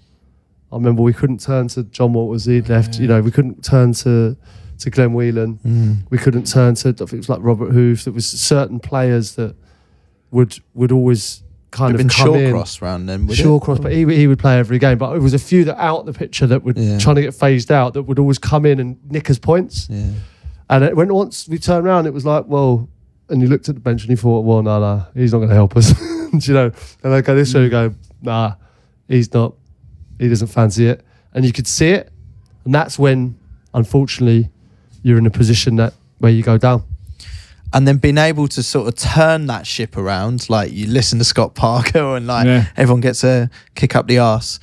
I remember we couldn't turn to John Walters, he'd left, yeah. you know, we couldn't turn to to Glenn Whelan. Mm. We couldn't turn to, I think it was like Robert Hoof. There was certain players that would would always kind of been come Shawcross in. Shawcross round then, would Shawcross, it? but he, he would play every game. But it was a few that out the picture that were yeah. trying to get phased out that would always come in and nick us points. Yeah. And it, when once we turned around, it was like, well, and you looked at the bench and you thought, well, nah, nah, he's not going to help us. Do you know? And I go this way, we go, nah, he's not. He doesn't fancy it. And you could see it. And that's when, unfortunately, you're in a position that where you go down. And then being able to sort of turn that ship around, like you listen to Scott Parker and like yeah. everyone gets a kick up the arse.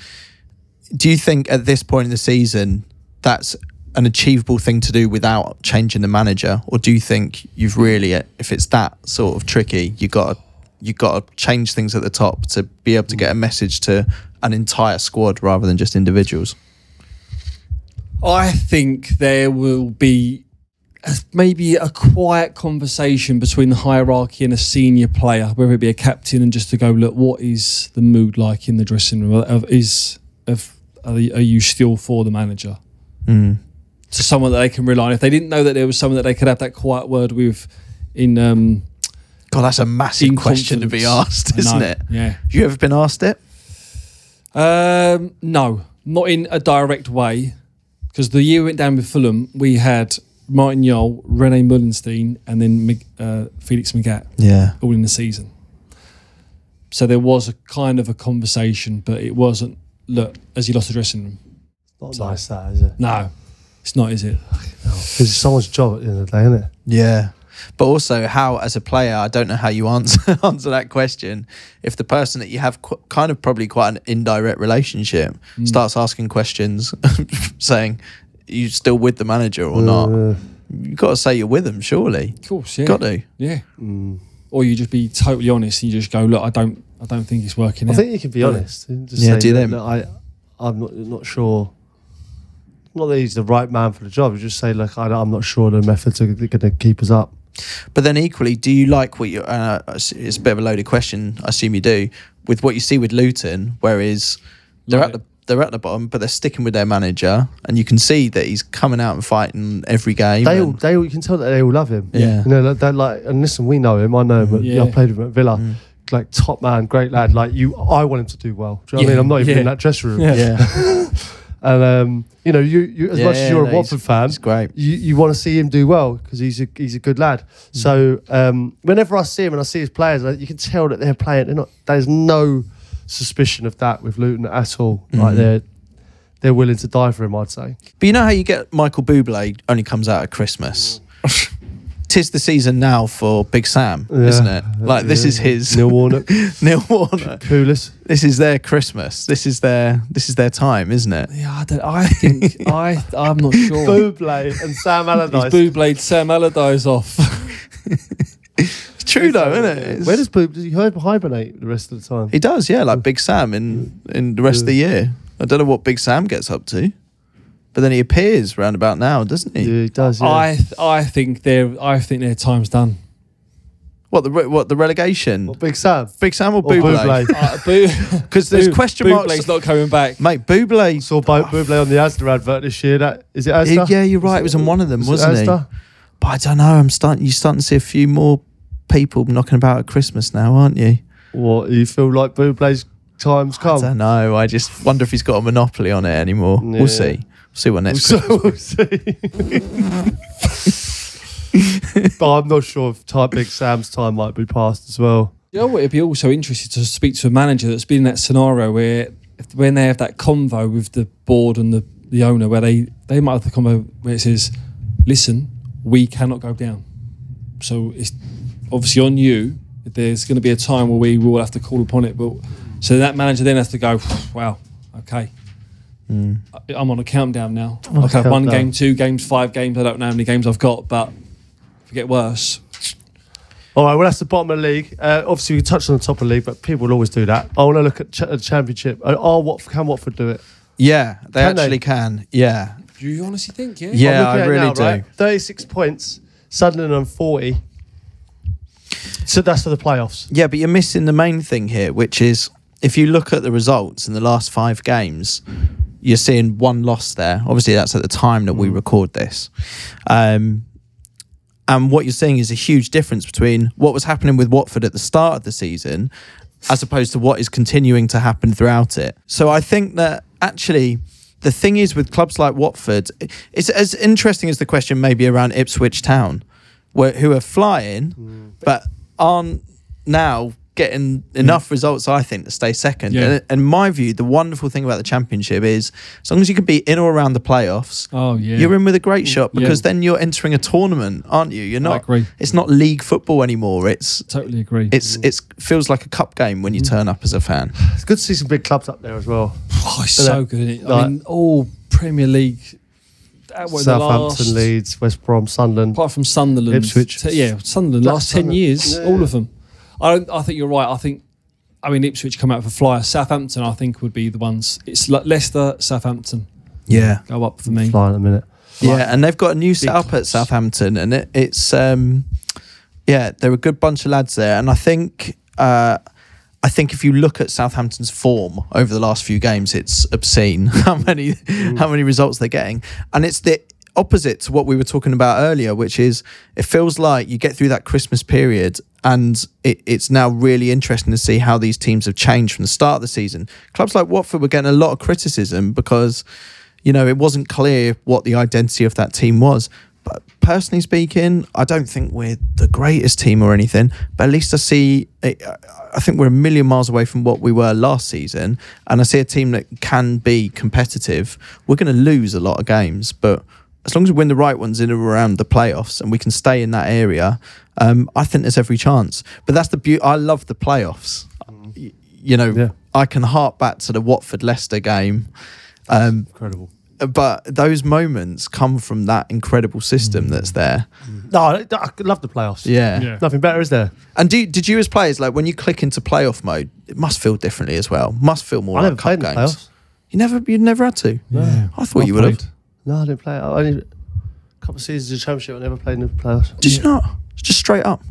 Do you think at this point in the season, that's an achievable thing to do without changing the manager? Or do you think you've really, if it's that sort of tricky, you've got to, you've got to change things at the top to be able to get a message to an entire squad rather than just individuals? I think there will be a, maybe a quiet conversation between the hierarchy and a senior player, whether it be a captain, and just to go, look, what is the mood like in the dressing room? Of, is of, are, are you still for the manager? Mm. To someone that they can rely on. If they didn't know that there was someone that they could have that quiet word with in... Um, God, that's a massive question to be asked, isn't it? Yeah. Have you ever been asked it? Um, no, not in a direct way. Because the year we went down with Fulham, we had Martin Yole, Rene Mullenstein, and then uh, Felix Magath. Yeah, all in the season. So there was a kind of a conversation, but it wasn't. Look, as he lost the dressing room. It's not so nice, that is it? No, it's not, is it? Because it's someone's job at the end of the day, isn't it? Yeah. But also, how as a player, I don't know how you answer answer that question. If the person that you have qu kind of probably quite an indirect relationship mm. starts asking questions, saying you still with the manager or uh, not, you've got to say you're with them, surely. Of course, yeah, got to, yeah. Mm. Or you just be totally honest and you just go, look, I don't, I don't think it's working. I out. think you can be honest. And just yeah, say, do them. No, I, I'm not, not sure. Not that he's the right man for the job. You just say, like, I, I'm not sure the methods are going to keep us up. But then equally, do you like what you... Uh, it's a bit of a loaded question, I assume you do, with what you see with Luton, whereas they're, right. at the, they're at the bottom, but they're sticking with their manager, and you can see that he's coming out and fighting every game. They all, they all, you can tell that they all love him. Yeah. You know, they're like, and listen, we know him, I know him, yeah. I played with him at Villa. Mm. Like, top man, great lad. Like, you, I want him to do well. Do you know yeah. what I mean? I'm not even yeah. in that dressing room. Yeah. yeah. And um, you know, you, you as yeah, much as you're no, a Watford fan, great. you you want to see him do well because he's a he's a good lad. Mm. So um, whenever I see him and I see his players, like, you can tell that they're playing. They're not. There's no suspicion of that with Luton at all. Mm-hmm. Like they're they're willing to die for him, I'd say. But you know how you get Michael Bublé only comes out at Christmas. Mm. Tis the season now for Big Sam, yeah, isn't it? Like, this yeah. is his Neil Warnock, Neil Warnock, Pulis. This is their Christmas. This is their this is their time, isn't it? Yeah, I, don't, I think I I'm not sure. Bublé and Sam Allardyce. He's Bublé'd Sam Allardyce off. It's true though, isn't it? It's... Where does Bublé? Does he hibernate the rest of the time? He does, yeah. Like Big Sam in in the rest yeah. of the year. I don't know what Big Sam gets up to. But then he appears round about now, doesn't he? Yeah, he does. Yeah. I th I think their I think their time's done. What the re what the relegation? What, Big Sam, Big Sam or, or Bublé? Because uh, there's question Bublé's marks. Bublé's not coming back, mate. Bublé. I saw Bo Bublé on the Asda advert this year. That is it. Asda? It, yeah, you're right. It was on one of them, was wasn't it? Asda? He? But I don't know. I'm starting. You're starting to see a few more people knocking about at Christmas now, aren't you? What you feel like Bublé's time's come? I don't know. I just wonder if he's got a monopoly on it anymore. Yeah. We'll see. See what next. So we'll see. But I'm not sure if type Big Sam's time might be past as well. You know what? It'd be also interesting to speak to a manager that's been in that scenario where, if, when they have that convo with the board and the the owner, where they they might have the convo where it says, "Listen, we cannot go down. So it's obviously on you. There's going to be a time where we will have to call upon it." But so that manager then has to go, "Wow, okay." Mm. I'm on a countdown now. I've had one game, two games, five games. I don't know how many games I've got, but if it gets worse. All right, well, that's the bottom of the league. Uh, obviously, we touched on the top of the league, but people will always do that. I want to look at ch the championship. Oh, what can Watford do it? Yeah, they can actually they? can. Yeah. Do you honestly think? Yeah, yeah I really now, do. Right? thirty-six points, Sunderland on forty. So that's for the playoffs. Yeah, but you're missing the main thing here, which is if you look at the results in the last five games, you're seeing one loss there. Obviously, that's at the time that we record this. Um, and what you're seeing is a huge difference between what was happening with Watford at the start of the season as opposed to what is continuing to happen throughout it. So I think that actually the thing is with clubs like Watford, it's as interesting as the question maybe around Ipswich Town, where, who are flying mm. but aren't now getting enough mm. results, I think, to stay second. Yeah. And in my view, the wonderful thing about the championship is as long as you can be in or around the playoffs, oh, yeah. you're in with a great shot because yeah. then you're entering a tournament, aren't you? You're not. I agree. It's not league football anymore. It's totally agree. It's mm. it's feels like a cup game when you mm. turn up as a fan. It's good to see some big clubs up there as well. Oh, it's but so good. Like, I mean, all Premier League. Southampton, Leeds, West Brom, Sunderland. Apart from Sunderland, Ipswich, yeah, Sunderland. Last ten years, yeah. all of them. I don't, I think you're right. I think, I mean, Ipswich come out for flyer. Southampton, I think, would be the ones. It's like Leicester, Southampton. Yeah, go up for me. Fly in a minute. Yeah, like, and they've got a new set up at Southampton, and it, it's um, yeah, they're a good bunch of lads there, and I think uh, I think if you look at Southampton's form over the last few games, it's obscene how many mm. how many results they're getting, and it's the opposite to what we were talking about earlier, which is it feels like you get through that Christmas period and it, it's now really interesting to see how these teams have changed from the start of the season. Clubs like Watford were getting a lot of criticism because, you know, it wasn't clear what the identity of that team was. But personally speaking, I don't think we're the greatest team or anything, but at least I see, I think we're a million miles away from what we were last season, and I see a team that can be competitive. We're going to lose a lot of games, but as long as we win the right ones in or around the playoffs and we can stay in that area, um, I think there's every chance. But that's the beauty. I love the playoffs. Mm. You know, yeah. I can harp back to the Watford-Leicester game. Um, incredible. But those moments come from that incredible system mm. that's there. Mm. No, I love the playoffs. Yeah. yeah. Nothing better, is there? And do you, did you as players, like when you click into playoff mode, it must feel differently as well. Must feel more I like cup games. Playoffs. You never, you'd never had to? Yeah. I thought well you would have. No, I didn't play it. I only a couple of seasons of championship. I never played in the playoffs. Did you not? Just straight up.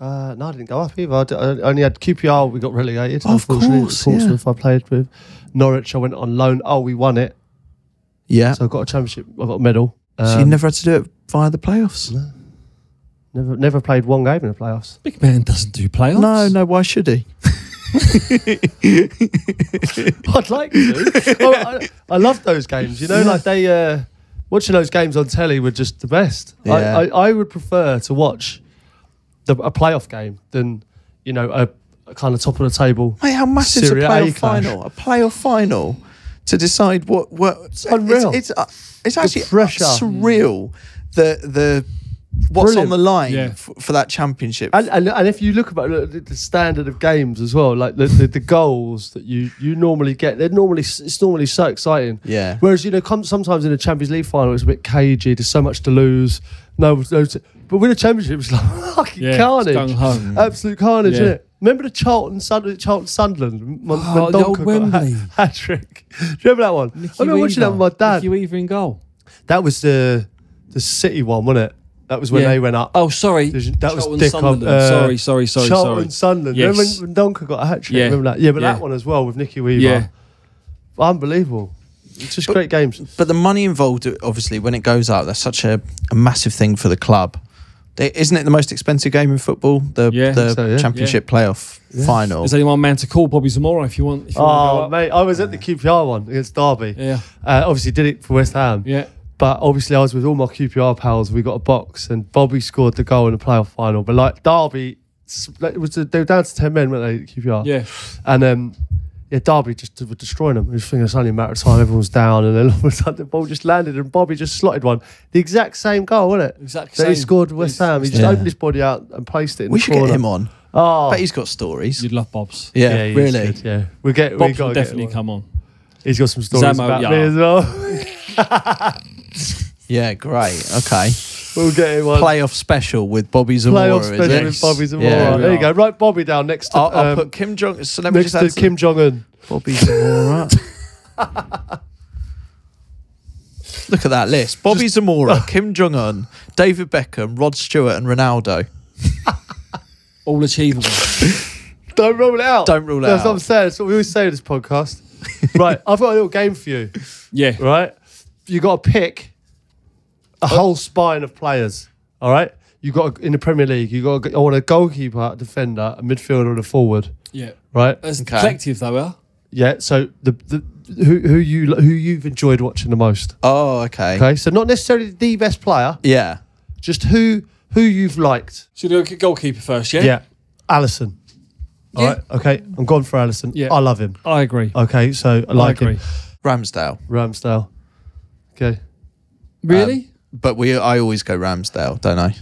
Uh, no, I didn't go up either. I, did, I only had Q P R. We got relegated. Oh, of course, Portsmouth. Yeah. I played with Norwich. I went on loan. Oh, we won it. Yeah. So I got a championship. I got a medal. Um, so you never had to do it via the playoffs. No. Never, never played one game in the playoffs. Big man doesn't do playoffs. No, no. Why should he? I'd like to. Oh, I, I love those games. You know, yeah. like they uh, watching those games on telly were just the best. Yeah. I, I, I would prefer to watch the, a playoff game than you know a, a kind of top of the table. Mate, how massive is a playoff final? A playoff final to decide what what it's unreal. It's it's, uh, it's actually surreal. The the what's Brilliant. on the line yeah. f for that championship, and, and and if you look about look, the standard of games as well, like the, the the goals that you you normally get, they're normally it's normally so exciting. Yeah. Whereas you know sometimes in a Champions League final it's a bit cagey. There's so much to lose. No, no but with a championship it's like fucking yeah, carnage, absolute carnage, yeah. isn't it? Remember the Charlton Sunderland, Charlton Sunderland, when oh, the old Wembley hat, hat trick. Do you remember that one? Nicky I remember Weaver. watching that with my dad. Nicky Weaver in goal. That was the the City one, wasn't it? That was when yeah. they went up. Oh, sorry. That Charlton was Declan. Uh, sorry, sorry, sorry. Charlton sorry. Sunderland. Yes. Remember when Donker got a hat trick? Yeah. Remember that? Yeah, but yeah. that one as well with Nicky Weaver. Yeah. Unbelievable. It's just but, great games. But the money involved, obviously, when it goes up, that's such a, a massive thing for the club. They, isn't it the most expensive game in football? The, yeah, the so, yeah. championship yeah. playoff yeah. final. There's only one man to call, Bobby Zamora, if you want. If you oh, want to mate. I was at the Q P R one against Derby. Yeah. Uh, obviously, did it for West Ham. Yeah. But obviously I was with all my Q P R pals. We got a box and Bobby scored the goal in the playoff final. But like Derby, it was, they were down to ten men, weren't they, Q P R? Yeah. And um, yeah, Derby just were destroying them. It was thinking it's only a matter of time, everyone's down. And then all of a sudden the ball just landed and Bobby just slotted one. The exact same goal, wasn't it? Exact same. He scored West Ham. He just yeah. opened his body out and placed it in we the corner. We should get him on. Oh. I bet he's got stories. You'd love Bob's. Yeah, yeah really. Good, yeah. We'll get, Bob's we will definitely come on. He's got some stories Zamo, about yeah. me as well. Yeah, great. Okay. We'll get him on. Playoff special with Bobby Zamora. Playoff special yes. with Bobby Zamora. Yeah, there you go. Write Bobby down next to... I'll, I'll um, put Kim Jong... So let me next just to Kim Jong-un. Bobby Zamora. Look at that list. Bobby just, Zamora, Kim Jong-un, David Beckham, Rod Stewart and Ronaldo. All achievable. Don't rule it out. Don't rule it That's out. That's what I'm saying. That's what we always say in this podcast. Right, I've got a little game for you. Yeah. Right? You've got to pick... A whole spine of players, all right? You got in the Premier League. You got. I want a goalkeeper, a defender, a midfielder, and a forward. Yeah, right. That's okay. Collective, though, yeah. Yeah. So the the who who you who you've enjoyed watching the most? Oh, okay. Okay. So not necessarily the best player. Yeah. Just who who you've liked. Should we go goalkeeper first? Yeah. Yeah. Alisson. Yeah. All right. Okay. I'm going for Alisson. Yeah. I love him. I agree. Okay. So I like I agree. him. Ramsdale. Ramsdale. Okay. Really. Um, But we, I always go Ramsdale, don't I?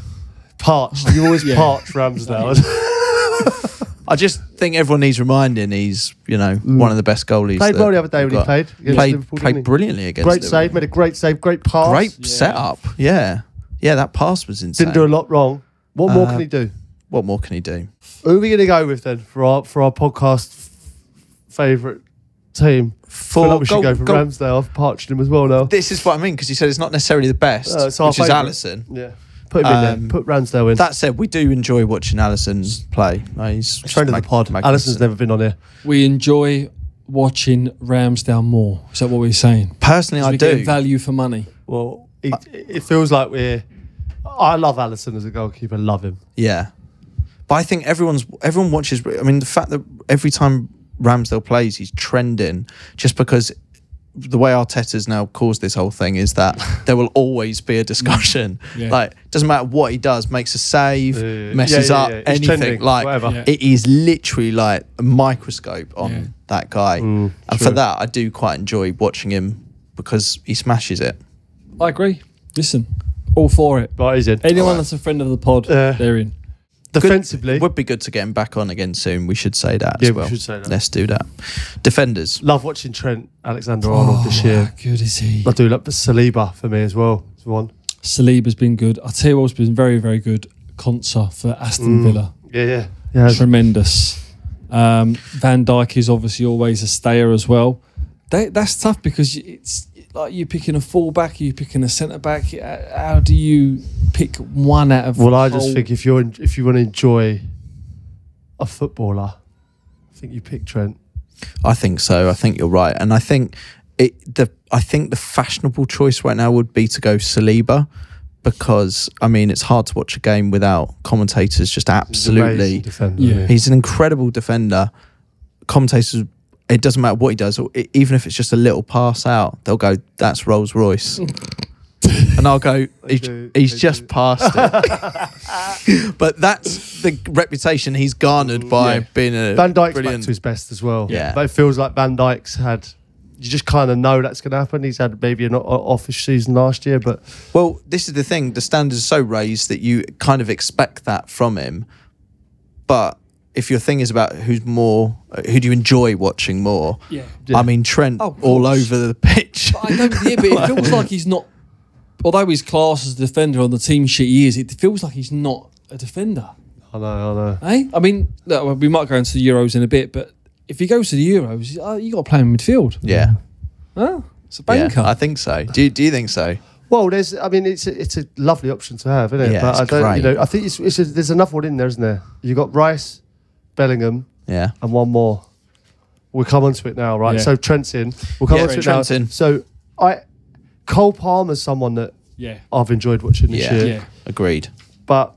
Parched. You always yeah. parch Ramsdale. I just think everyone needs reminding he's, you know, mm. one of the best goalies. Played well the other day when he played. Played, played brilliantly against Great save, him. made a great save, great pass. Great yeah. setup, yeah. Yeah, that pass was insane. Didn't do a lot wrong. What uh, more can he do? What more can he do? Who are we going to go with then for our, for our podcast favourite team? For, like we goal, should go for goal. Ramsdale. I've parched him as well now. This is what I mean, because you said it's not necessarily the best, uh, it's our which favourite. is Alisson. Yeah, put him um, in there. Put Ramsdale in. That said, we do enjoy watching Alisson play. No, he's friend of the pod. Alisson's never been on here. We enjoy watching Ramsdale more. Is that what we're saying? Personally, I we do. Get value for money. Well, he, I, it feels like we're... I love Alisson as a goalkeeper. Love him. Yeah. But I think everyone's everyone watches... I mean, the fact that every time... Ramsdale plays, he's trending just because the way Arteta's now caused this whole thing is that there will always be a discussion. Yeah. Like, doesn't matter what he does, makes a save, uh, messes yeah, yeah, up, yeah. anything. Trending, like, yeah. it is literally like a microscope on yeah. that guy. Mm, and true. for that, I do quite enjoy watching him because he smashes it. I agree. Listen, all for it. Right, he's in. Anyone right. that's a friend of the pod, uh, they're in. Defensively, it would be good to get him back on again soon. We should say that yeah, as well. We should say that. Let's do that. Defenders. Love watching Trent Alexander-Arnold oh, this year. How good is he? I do love Saliba for me as well. One. Saliba's been good. I'll tell you what's been very, very good. Konsa for Aston Villa. Mm. Yeah, yeah, yeah. Tremendous. Um, Van Dijk is obviously always a stayer as well. They, that's tough because it's like you're picking a fullback, you're picking a centre back. How do you pick one out of? Well, I just think if you're if you want to enjoy a footballer, I think you pick Trent. I think so. I think you're right, and I think it. The I think the fashionable choice right now would be to go Saliba. Because, I mean, it's hard to watch a game without commentators just absolutely. He's an, yeah. He's an incredible defender. Commentators. It doesn't matter what he does, even if it's just a little pass out, they'll go, that's Rolls Royce. And I'll go, he's, do, he's just do. passed it. But that's the reputation he's garnered by yeah. being a Van Dijk's brilliant... back to his best as well. Yeah. But it feels like Van Dijk's had... You just kind of know that's going to happen. He's had maybe an offish season last year, but... Well, this is the thing. The standards are so raised that you kind of expect that from him. But... If your thing is about who's more, who do you enjoy watching more? Yeah, yeah. I mean Trent oh, all over the pitch. But I don't hear, but it feels like he's not. Although he's classed as a defender on the team sheet, he is. It feels like he's not a defender. I know, I know. Eh? I mean, look, we might go into the Euros in a bit, but if he goes to the Euros, oh, you got to play him in midfield. Yeah, oh, it's a banker. Yeah, I think so. Do you, do you think so? Well, there's. I mean, it's a, it's a lovely option to have, isn't it? Yeah, but it's I don't, great. You know, I think it's, it's a, there's another one in there, isn't there? You got Rice. Bellingham, yeah, and one more. We'll come onto it now, right? Yeah. So Trent's in. We'll come yeah, onto it Trent's now. In. So I, Cole Palmer's someone that yeah. I've enjoyed watching this yeah. year. Yeah. Agreed. But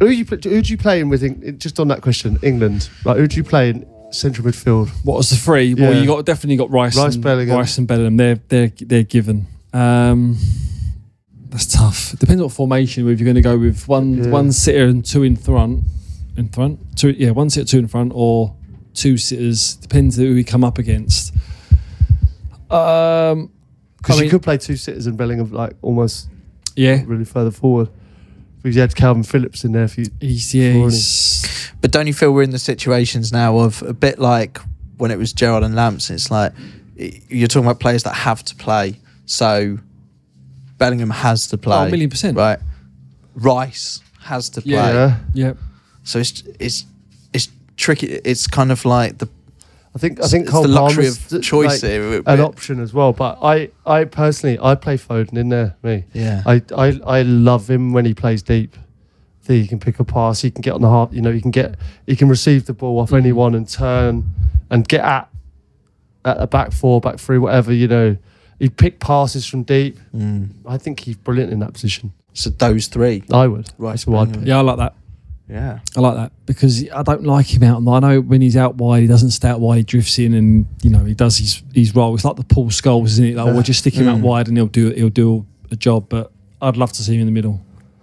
who you who do you play in with? In, just on that question, England. Like who do you play in central midfield? What was the three? Yeah. Well, you got definitely got Rice, Rice, and, Bellingham. Rice and Bellingham. They're they're they're given. Um, that's tough. It depends what formation. If you're going to go with one yeah. one sitter and two in front. In front, two, yeah, one sitter, two in front, or two sitters, depends who we come up against. Because um, I mean, you could play two sitters in Bellingham, like almost, yeah, really further forward. Because you had Calvin Phillips in there, if you, he's, yeah, he's... But don't you feel we're in the situations now of a bit like when it was Gerrard and Lamps? It's like you're talking about players that have to play. So Bellingham has to play. Oh, a million percent. Right. Rice has to play. Yeah. Yeah. So it's it's it's tricky. It's kind of like the I think I think it's Cole the luxury Palmer's of choice like here, an option as well. But I I personally I play Foden in there. Me. Yeah. I I I love him when he plays deep. That he can pick a pass. He can get on the heart. You know. He can get. He can receive the ball off mm. anyone and turn and get at at a back four, back three, whatever. You know. He pick passes from deep. Mm. I think he's brilliant in that position. So those three, I would. Right. That's what I'd pick. Yeah, I like that. Yeah, I like that because I don't like him out. I know when he's out wide, he doesn't stay out wide. He drifts in, and you know he does his his role. It's like the Paul Scholes, isn't it? Like we'll just stick him mm. out wide, and he'll do he'll do a job. But I'd love to see him in the middle,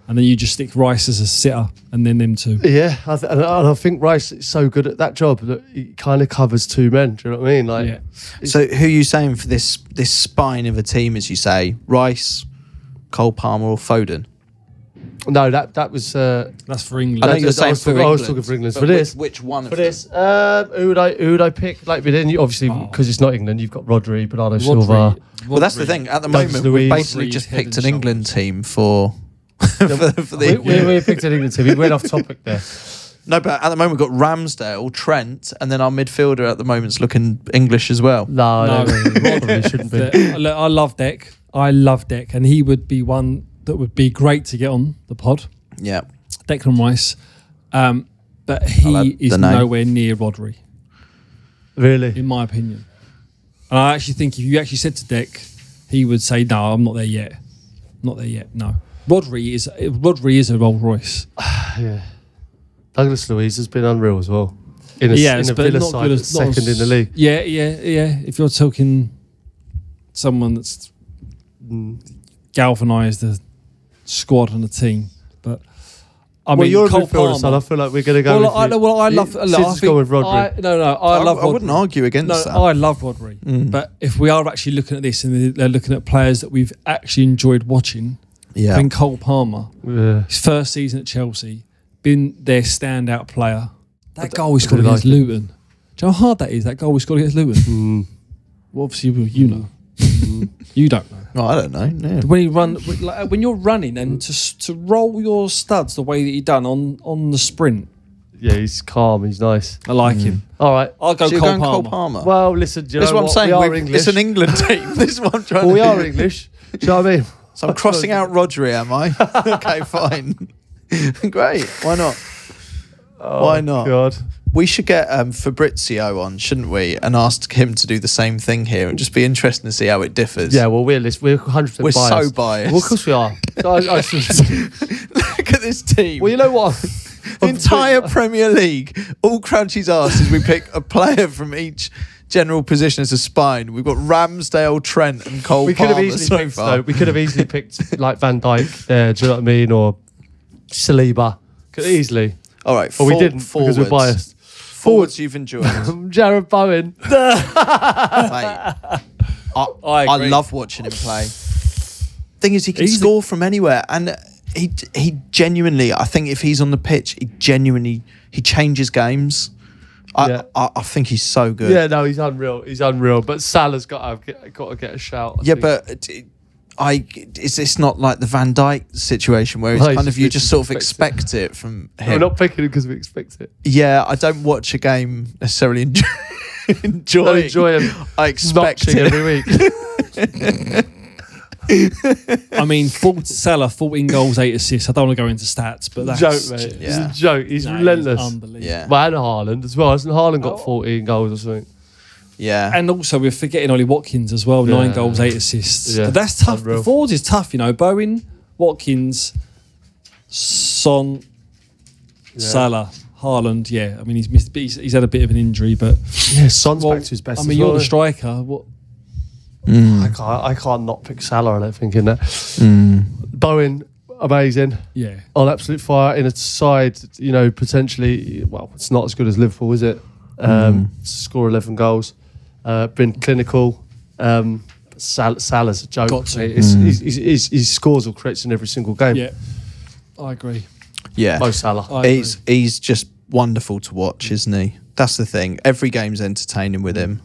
and then you just stick Rice as a sitter, and then them two. Yeah, I th and I think Rice is so good at that job that he kind of covers two men. Do you know what I mean? Like, yeah. So who are you saying for this this spine of a team, as you say, Rice, Cole Palmer, or Foden? No, that that was uh, that's for England. I think you're saying for England. I was talking for England. For this, which one? For this, um, who would I who would I pick? Like, but then you, obviously because oh. it's not England, you've got Rodri, Bernardo Silva. Well, that's the thing. At the Douglas moment, Louise, we basically Louise, just picked an England team for. for, for the, we, we, we picked an England team. We went off topic there. No, but at the moment we've got Ramsdale, Trent, and then our midfielder at the moment's looking English as well. No, no, no Rodri shouldn't be. Look, I love Dec. I love Dec, and he would be one. That would be great to get on the pod. Yeah, Declan Rice, um, but he is nowhere near Rodri. Really, in my opinion, and I actually think if you actually said to Dec, he would say, "No, I'm not there yet. Not there yet. No, Rodri is Rodri is a Rolls Royce." Yeah, Douglas Luiz has been unreal as well. In a, yeah, in a Villa not side, good as, second not as, in the league. Yeah, yeah, yeah. If you're talking someone that's mm. galvanised the squad and the team, but I well, mean, you're Cole a midfielder, son. I feel like we're going to go. Well, with I, you. well, I love. Look, I think, with Rodri. I, no, no, I, I love. I Rodri. wouldn't argue against no, that. I love Rodri, mm. but if we are actually looking at this and they're looking at players that we've actually enjoyed watching, yeah, then Cole Palmer, yeah. his first season at Chelsea, been their standout player. That but goal we scored against like Luton. It. Do you know how hard that is? That goal we scored against Luton. Mm. Well, obviously, you know. You don't know. No, I don't know. No. When you run, like, when you're running and to to roll your studs the way that you've done on on the sprint. Yeah, he's calm. He's nice. I like mm. him. All right, I'll go so Cole, Palmer. Cole Palmer. Well, listen, do you this is what I'm saying. We are English. It's an England team. This is what I'm trying. Well, to we do. are English. Do you know what I mean? So I'm crossing out Rodri. Am I? Okay, fine. Great. Why not? Oh, why not? God. We should get um, Fabrizio on, shouldn't we, and ask him to do the same thing here. It'd just be interesting to see how it differs. Yeah, well, we're we're one hundred percent we're biased. We're so biased. Well, of course we are. I, I Look at this team. Well, you know what? The entire Premier League, all Crouchy's arse is we pick a player from each general position as a spine. We've got Ramsdale, Trent, and Cole we Palmer could have easily so picked, far. Though, we could have easily picked like Van Dijk there, do you know what I mean, or Saliba. Could easily. All right, but we didn't forwards. because we're biased. Forwards you've enjoyed. Jared Bowen. Mate, I, I, I love watching him play. Thing is, he can he's score a... from anywhere, and he he genuinely. I think if he's on the pitch, he genuinely he changes games. I yeah. I, I think he's so good. Yeah, no, he's unreal. He's unreal. But Salah's got to got to get a shout. I yeah, think. but. It, I it's, it's not like the Van Dijk situation where it's no, kind of you just sort of expect it, it from him. We're not picking it because we expect it. Yeah, I don't watch a game necessarily enjoy enjoy, no, enjoy him. I expect it every week. I mean, Salah, fourteen goals, eight assists. I don't want to go into stats, but that's joke, mate. Yeah. It's a joke. He's no, relentless. He's unbelievable. Yeah. Well, and Haaland as well. Hasn't Haaland got oh. fourteen goals or something? Yeah, and also we're forgetting Ollie Watkins as well. Yeah. Nine goals, eight assists. Yeah. But that's tough. Unreal. The forwards is tough, you know. Bowen, Watkins, Son, yeah. Salah, Haaland. Yeah, I mean he's missed. He's, he's had a bit of an injury, but yeah, Son's well, back to his best. I mean, as you're well, the striker. What? Mm. I can't. I can't not pick Salah. I don't think in that. Mm. Bowen. Amazing, yeah. On absolute fire in a side, you know, potentially. Well, it's not as good as Liverpool, is it? Um, mm. Score eleven goals. Uh, been clinical. Um, Sal Salah's a joke. Got to. It's, mm. he's, he's, he's, he scores or creates in every single game. Yeah, I agree. Yeah, Mo Salah. He's he's just wonderful to watch, isn't he? That's the thing. Every game's entertaining with him.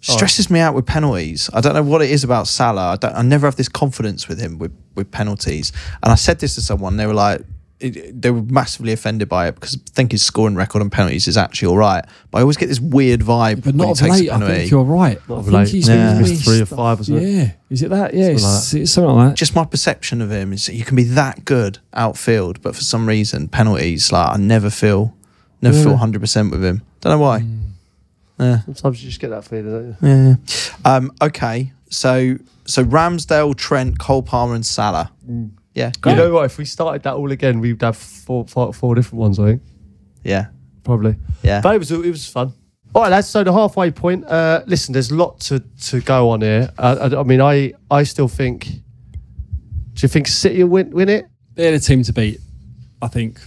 Stresses me out with penalties. I don't know what it is about Salah. I, don't, I never have this confidence with him with, with penalties. And I said this to someone. They were like, it, they were massively offended by it because I think his scoring record on penalties is actually all right. But I always get this weird vibe. But not when of late, I think you're right. Not I think late. He's yeah. missed three or five, isn't it? Yeah. Is it that? Yeah, something it's, like that. It's something like that. Just my perception of him is that you can be that good outfield, but for some reason, penalties, like I never feel, never yeah. feel one hundred percent with him. Don't know why. Mm. Yeah. Sometimes you just get that feeling, don't you? Yeah. Um, okay, so so Ramsdale, Trent, Cole Palmer, and Salah. Mm. Yeah. Great. You know what? If we started that all again, we'd have four, four, four different ones, I think. Yeah. Probably. Yeah. But it was, it was fun. All right, lads. So the halfway point. Uh, listen, there's a lot to to go on here. Uh, I, I mean, I I still think. Do you think City will win, win it? They're the team to beat, I think.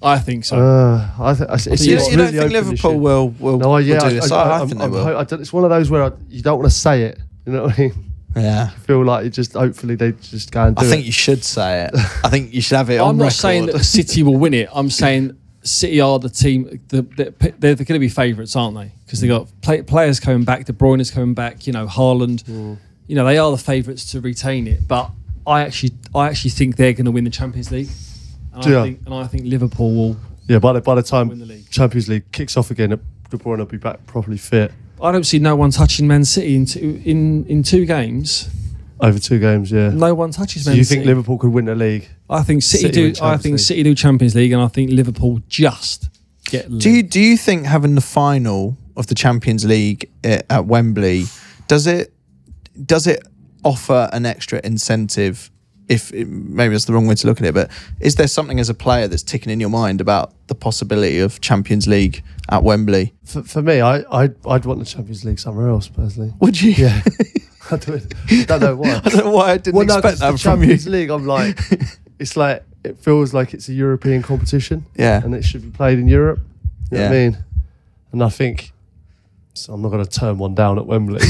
I think so. Uh, I th I th you, you don't think Liverpool will, will, no, yeah, will do this? I, I, I, I think I'm, they will. I it's one of those where I, you don't want to say it. You know what I mean? Yeah. I feel like it just, hopefully they just go and do it. I think it. you should say it. I think you should have it on I'm not record. saying that City will win it. I'm saying City are the team. The, the, they're going to be favourites, aren't they? Because they've got play, players coming back. De Bruyne's coming back. You know, Haaland. Mm. You know, they are the favourites to retain it. But I actually, I actually think they're going to win the Champions League. And, yeah. I think, and I think Liverpool will. Yeah, by the, by the time win the league. Champions League kicks off again, De Bruyne will be back properly fit. I don't see no one touching Man City in two, in, in two games. Over two games, yeah. No one touches Man City. Do you think Liverpool could win the league? I think City, City do. I think City do Champions League, and I think Liverpool just get. Do you, do you think having the final of the Champions League at Wembley does it does it offer an extra incentive? If it, maybe it's the wrong way to look at it, but is there something as a player that's ticking in your mind about the possibility of Champions League at Wembley? For, for me, I, I, I'd want the Champions League somewhere else, personally. Would you? Yeah. I, don't, I don't know why. I don't know why I didn't well, no, expect that the from Champions you. League, I'm like, it's like, it feels like it's a European competition. Yeah. And it should be played in Europe. You know yeah. what I mean? And I think, so I'm not going to turn one down at Wembley.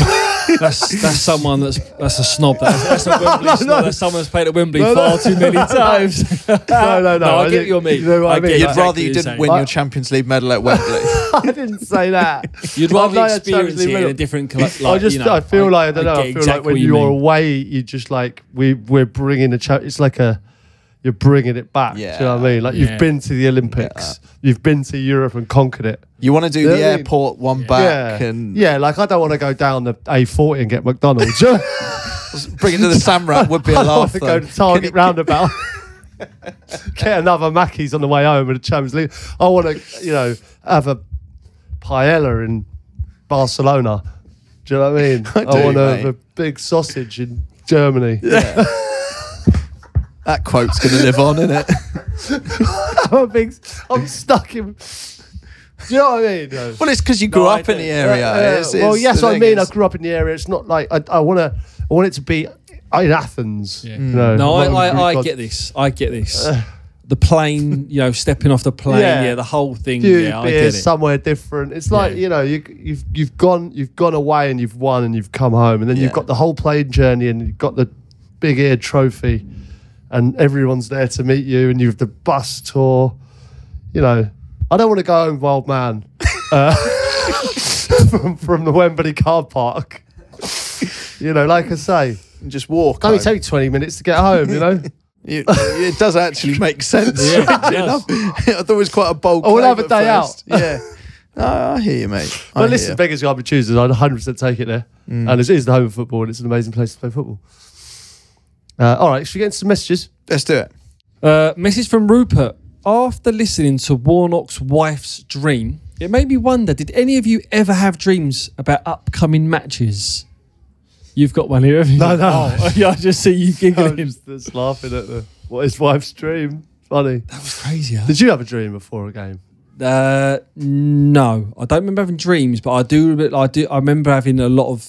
That's that's someone that's that's a snob. That's, that's a Wembley no, no, snob. No. That's someone that's played at Wembley no, far no. too many times. no, no, no. no I, I get your meat. You know I I mean. You'd exactly rather you didn't win I, your Champions League medal at Wembley. I didn't say that. You'd rather experience it in a different. Like, I just you know, I feel I, like I don't I know. I feel exactly like when you you're mean. away, you just like we we're bringing the cha it's like a. You're bringing it back. Yeah. Do you know what I mean? Like yeah. you've been to the Olympics, yeah. you've been to Europe and conquered it. You want to do you know the airport mean? one back yeah. and yeah. Like I don't want to go down the A forty and get McDonald's. Bring it to the Samrat would be a I laugh. I want to go to Target roundabout, get another Mackey's on the way home and the Champions League. I want to, you know, have a paella in Barcelona. Do you know what I mean? I, do, I want to have a big sausage in Germany. Yeah. That quote's going to live on, isn't it? I'm, being, I'm stuck in... Do you know what I mean? No. Well, it's because you grew no, up in the area. Yeah, yeah. It's, it's well, yes, I mean, is... I grew up in the area. It's not like... I, I want to I want it to be in Athens. Yeah. You know, no, I, I, I get this. I get this. Uh, the plane, you know, stepping off the plane. Yeah, yeah the whole thing. Few yeah, beers, I get it. somewhere different. It's like, yeah. you know, you, you've, you've, gone, you've gone away and you've won and you've come home and then yeah. you've got the whole plane journey and you've got the big ear trophy. And everyone's there to meet you, and you have the bus tour. You know, I don't want to go home, wild man, uh, from, from the Wembley car park. You know, like I say, and just walk. Only take twenty minutes to get home. You know, it, it does actually make sense. Yeah, it does. I thought it was quite a bold. I want to have a day first. out. Yeah. No, I hear you, mate. I but listen, beggars can't be choosers. I'd one hundred percent take it there, mm. and it is the home of football, and it's an amazing place to play football. Uh, all right, should we get into some messages? Let's do it. Uh, message from Rupert. After listening to Warnock's wife's dream, it made me wonder, did any of you ever have dreams about upcoming matches? You've got one here, haven't you? No, no. Oh, yeah, I just see you giggling. I'm just, just laughing at the, what is wife's dream? Funny. That was crazy, huh? Did you have a dream before a game? Uh, no. I don't remember having dreams, but I do, I do, I remember having a lot of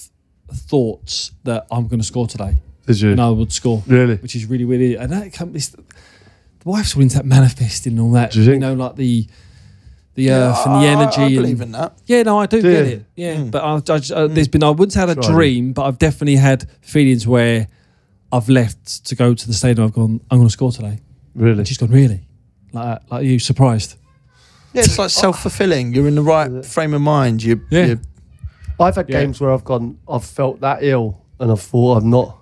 thoughts that I'm going to score today. Did you? And I would score. Really? Which is really weird. And that can't be... The wife's wins that manifesting and all that. Do you, think? you know, like the the yeah, earth and the energy. I, I believe and, in that. Yeah, no, I do, do get you? it. Yeah, mm. but I've, I've, mm. there's been... I wouldn't say I had a dream, but I've definitely had feelings where I've left to go to the stadium. I've gone, I'm going to score today. Really? And she's gone, really? Like, like you, surprised? Yeah, it's like self-fulfilling. You're in the right frame of mind. You, yeah. You're, I've had yeah. games where I've gone, I've felt that ill, and I've thought I'm not,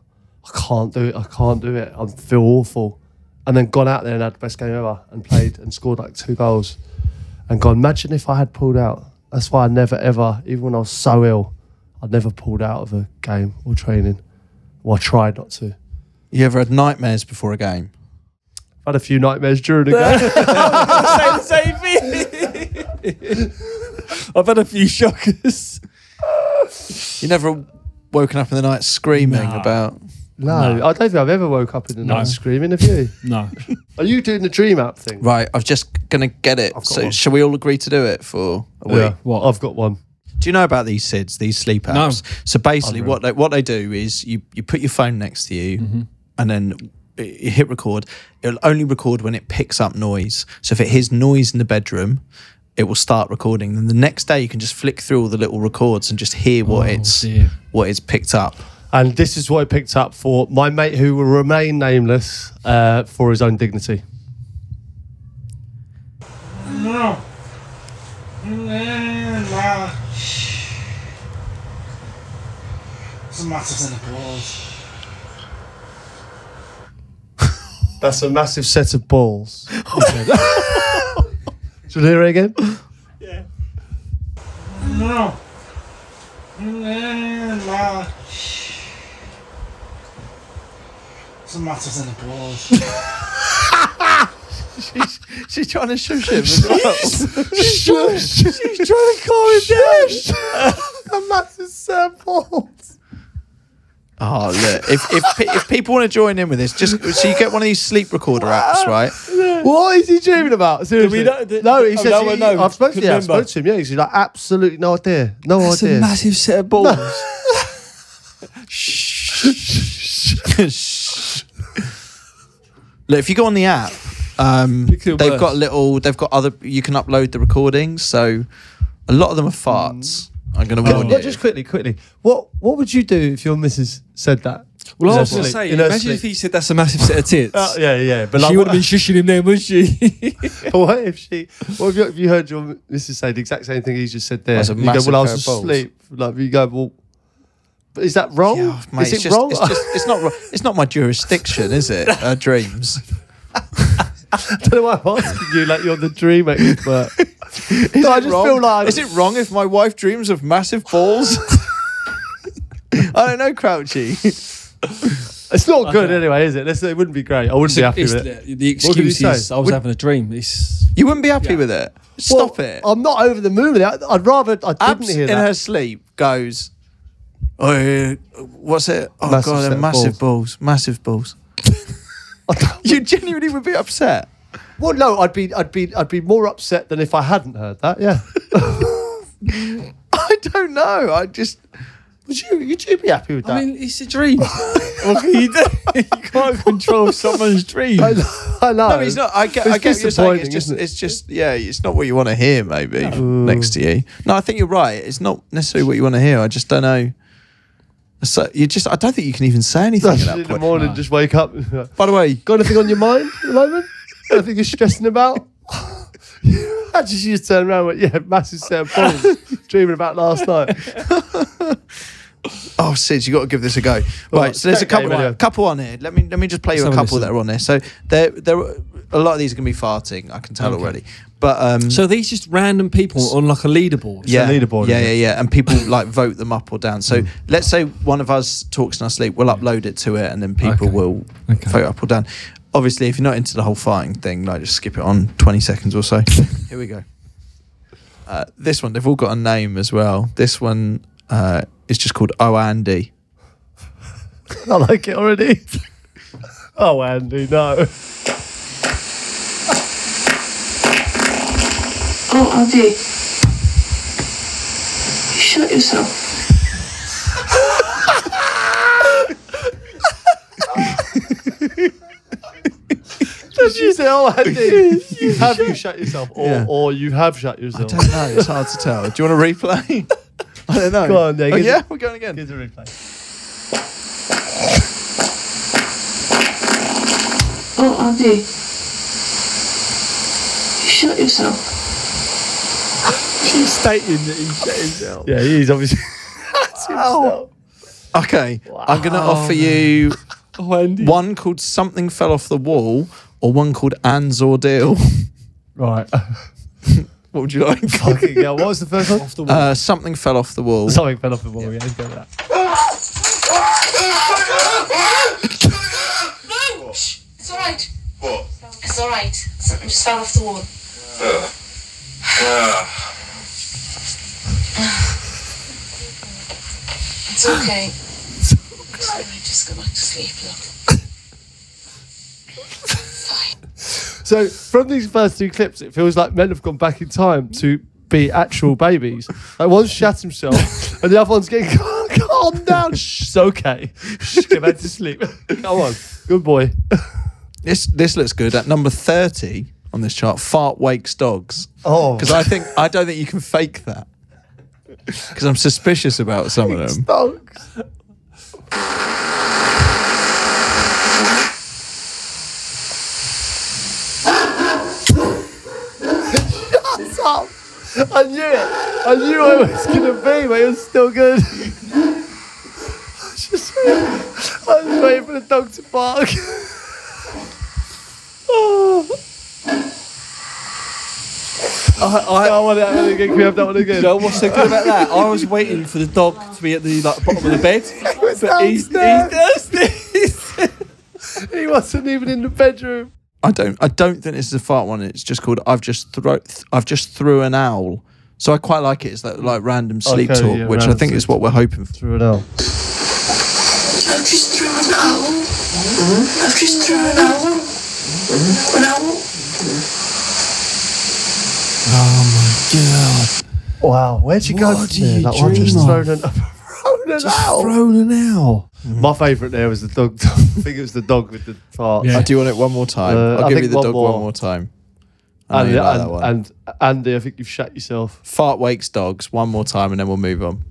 I can't do it, I can't do it, I feel awful, and then gone out there and had the best game ever, and played and scored like two goals, and gone, imagine if I had pulled out. That's why I never ever, even when I was so ill, I never pulled out of a game or training. Well, I tried not to. You ever had nightmares before a game? I've had a few nightmares during a game. I was going to say the same thing. I've had a few shockers. You never woken up in the night screaming no. about... No, no, I don't think I've ever woke up in the no. night screaming, have you? No. Are you doing the dream app thing? Right, I'm just going to get it. So one. Shall we all agree to do it for a yeah. week? What? I've got one. Do you know about these S I Ds, these sleep apps? No. So basically what they, what they do is you, you put your phone next to you mm-hmm. and then you hit record. It'll only record when it picks up noise. So if it hears noise in the bedroom, it will start recording. Then the next day you can just flick through all the little records and just hear what, oh, it's, what it's picked up. And this is what I picked up for my mate who will remain nameless uh, for his own dignity. No. No. It's a massive set of balls. That's a massive set of balls. Should we hear it again? Yeah. No. No. It's a massive set of balls. She's, she's trying to shush him as well. She's, she's, she's trying to calm him down. A massive set of balls. Oh, look. If, if, if people want to join in with this, just so you get one of these sleep recorder apps, right? Yeah. What is he dreaming about? Seriously. We, did, no, he oh, says, no, he, no, I've spoken to, yeah, spoke to him, yeah. He's like, absolutely no idea. No That's idea. It's a massive set of balls. No. Shh. Look, if you go on the app, Um, they've worse. got little. They've got other. You can upload the recordings, so a lot of them are farts. Mm. I'm going to warn oh. you. Just quickly, quickly. What What would you do if your missus said that? Well, was I was going to say, in imagine if he said that's a massive set of tits. uh, yeah, yeah. But she like, would have been shushing him then, would she? But what if she? What if you, if you heard your missus say the exact same thing he just said there? That's a massive go, well, I was asleep. Like you go, well, is that wrong? Yeah, mate, is it's it just, wrong? It's, just, it's not. It's not my jurisdiction, is it? Her dreams. I don't know why I'm asking you like you're the dream expert. Is no, I just wrong? feel like Is it wrong if my wife dreams of massive balls? I don't know, Crouchy. It's not good anyway, is it? It's, it wouldn't be great. I wouldn't so be happy with it. The, the excuse is I was Would, having a dream. It's, you wouldn't be happy yeah. with it? Stop well, it. I'm not over the moon with it. I'd rather I Abs didn't hear that. In her sleep goes, oh, what's it? Oh, massive God, they're massive balls. balls. Massive balls. You genuinely would be upset. Well, no, I'd be, I'd be, I'd be more upset than if I hadn't heard that. Yeah. I don't know. I just would you? Would you be happy with that? I mean, it's a dream. What can you do? You can't control someone's dream. I, I know. No, it's not. I get. It's I get you're saying. It's just. It? It's just. Yeah. It's not what you want to hear. Maybe no. next to you. No, I think you're right. It's not necessarily what you want to hear. I just don't know. So you just—I don't think you can even say anything at that point. In the morning, no. just wake up. By the way, got anything on your mind at the moment? Anything you're stressing about? I just used to turn around and went, "Yeah, massive set of balls." Dreaming about last night. Oh, Sid, you got to give this a go. Well, right, so there's a couple, anyway. couple on here. Let me let me just play you a couple that are on there. So there, there, are, a lot of these are going to be farting. I can tell okay. already. But um, so these just random people on like a leaderboard. Yeah, a leaderboard, yeah, yeah, yeah. And people like vote them up or down. So mm. let's say one of us talks in our sleep. We'll upload it to it, and then people okay. will okay. vote up or down. Obviously, if you're not into the whole farting thing, like just skip it on twenty seconds or so. Here we go. Uh, this one, they've all got a name as well. This one uh, is just called Oh Andy. I like it already. Oh Andy, no. Oh, Andy, you shut yourself. Did you say, oh, Andy, you have you shut yourself, or, yeah. or you have shut yourself? I don't know, it's hard to tell. Do you want a replay? I don't know. Go on, there. Oh, yeah, we're going again. Here's a replay. Oh, Andy, you shut yourself. He's stating that he's shut himself. Yeah, he is, obviously. himself. Oh. Okay, wow. I'm going to offer you Wendy. one called Something Fell Off the Wall or one called Anne's Ordeal. Right. What would you like? Fucking hell. What was the first one? Off the wall. Uh, something fell off the wall. Something fell off the wall, yeah, yeah let's go with that. No! Shh, it's alright. What? It's alright. Something just fell off the wall. Uh. Uh. It's okay. It's okay. Just go back to sleep, look. Fine. So, from these first two clips, it feels like men have gone back in time to be actual babies. Like, one's shat himself, and the other one's getting calm, calm down. Shh, it's okay. Shh, get back to sleep. Come on. Good boy. This, this looks good. At number thirty on this chart, fart wakes dogs. Oh. Because I think, I don't think you can fake that. Because I'm suspicious about some of them. Dogs. Shut up! I knew it. I knew I was gonna be, but it was still good. I was just waiting, I was waiting for the dog to bark. Oh. I, I, I want that one again. Can we have that one again? You know what's so good about that? I was waiting for the dog to be at the like, bottom of the bed. He was downstairs. He's, he's he wasn't even in the bedroom. I don't. I don't think this is a fart one. It's just called "I've just throw." Th I've just threw an owl. So I quite like it. It's like, like random sleep okay, talk, yeah, which I think is what we're hoping for. Threw an owl. I've just threw an owl. Mm-hmm. I've just threw an owl. Mm-hmm. An owl. Mm-hmm. Oh my God! Wow, where'd you go? What do you that dream just thrown an, thrown an just owl. Thrown an owl. Mm. My favourite there was the dog. I think it was the dog with the fart. Yeah. I do want it one more time. Uh, I'll I give you the one dog more. one more time. I Andy, like and, one. and Andy, I think you've shat yourself. Fart wakes dogs. One more time, and then we'll move on.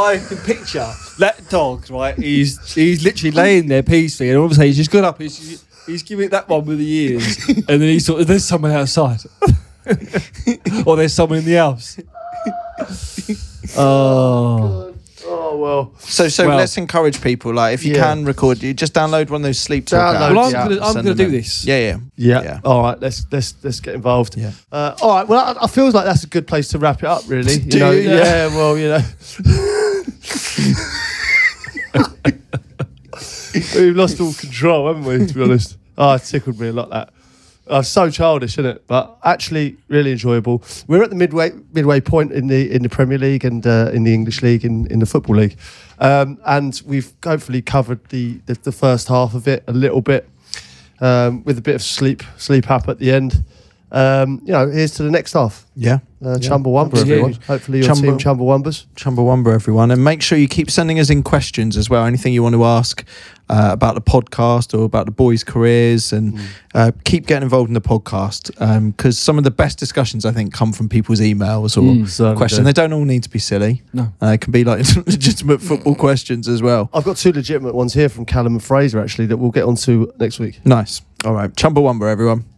I can picture that dog, right? He's he's literally laying there peacefully, and all of a sudden he's just got up. He's he's giving it that one with the ears, and then he's sort of there's someone outside, or there's someone in the house. Oh, oh well. So so well, let's encourage people. Like if you yeah. can record, you just download one of those sleep talk apps. Well, I'm gonna I'm gonna do this. Yeah, yeah, yeah, yeah. All right, let's let's let's get involved. Yeah. Uh, all right. Well, I, I feel like that's a good place to wrap it up. Really. You do know, you know? Yeah. Well, you know. We've lost all control, haven't we, to be honest? Oh, it tickled me a lot, that. Oh, so childish, isn't it? But actually really enjoyable. We're at the midway midway point in the in the Premier League and uh, in the English League and in the Football League, um, and we've hopefully covered the, the the first half of it a little bit, um, with a bit of sleep sleep up at the end. Um, you know, here's to the next half. Yeah, uh, Chumbawamba, yeah. everyone. Hopefully your Chumba, team Chumbawambas. Chumbawamba, everyone, and make sure you keep sending us in questions as well. Anything you want to ask uh, about the podcast or about the boys' careers, and mm. uh, keep getting involved in the podcast because um, some of the best discussions I think come from people's emails or mm, questions. Do. They don't all need to be silly. No, uh, it can be like legitimate football questions as well. I've got two legitimate ones here from Callum and Fraser actually that we'll get onto next week. Nice. All right, Chumbawamba, everyone.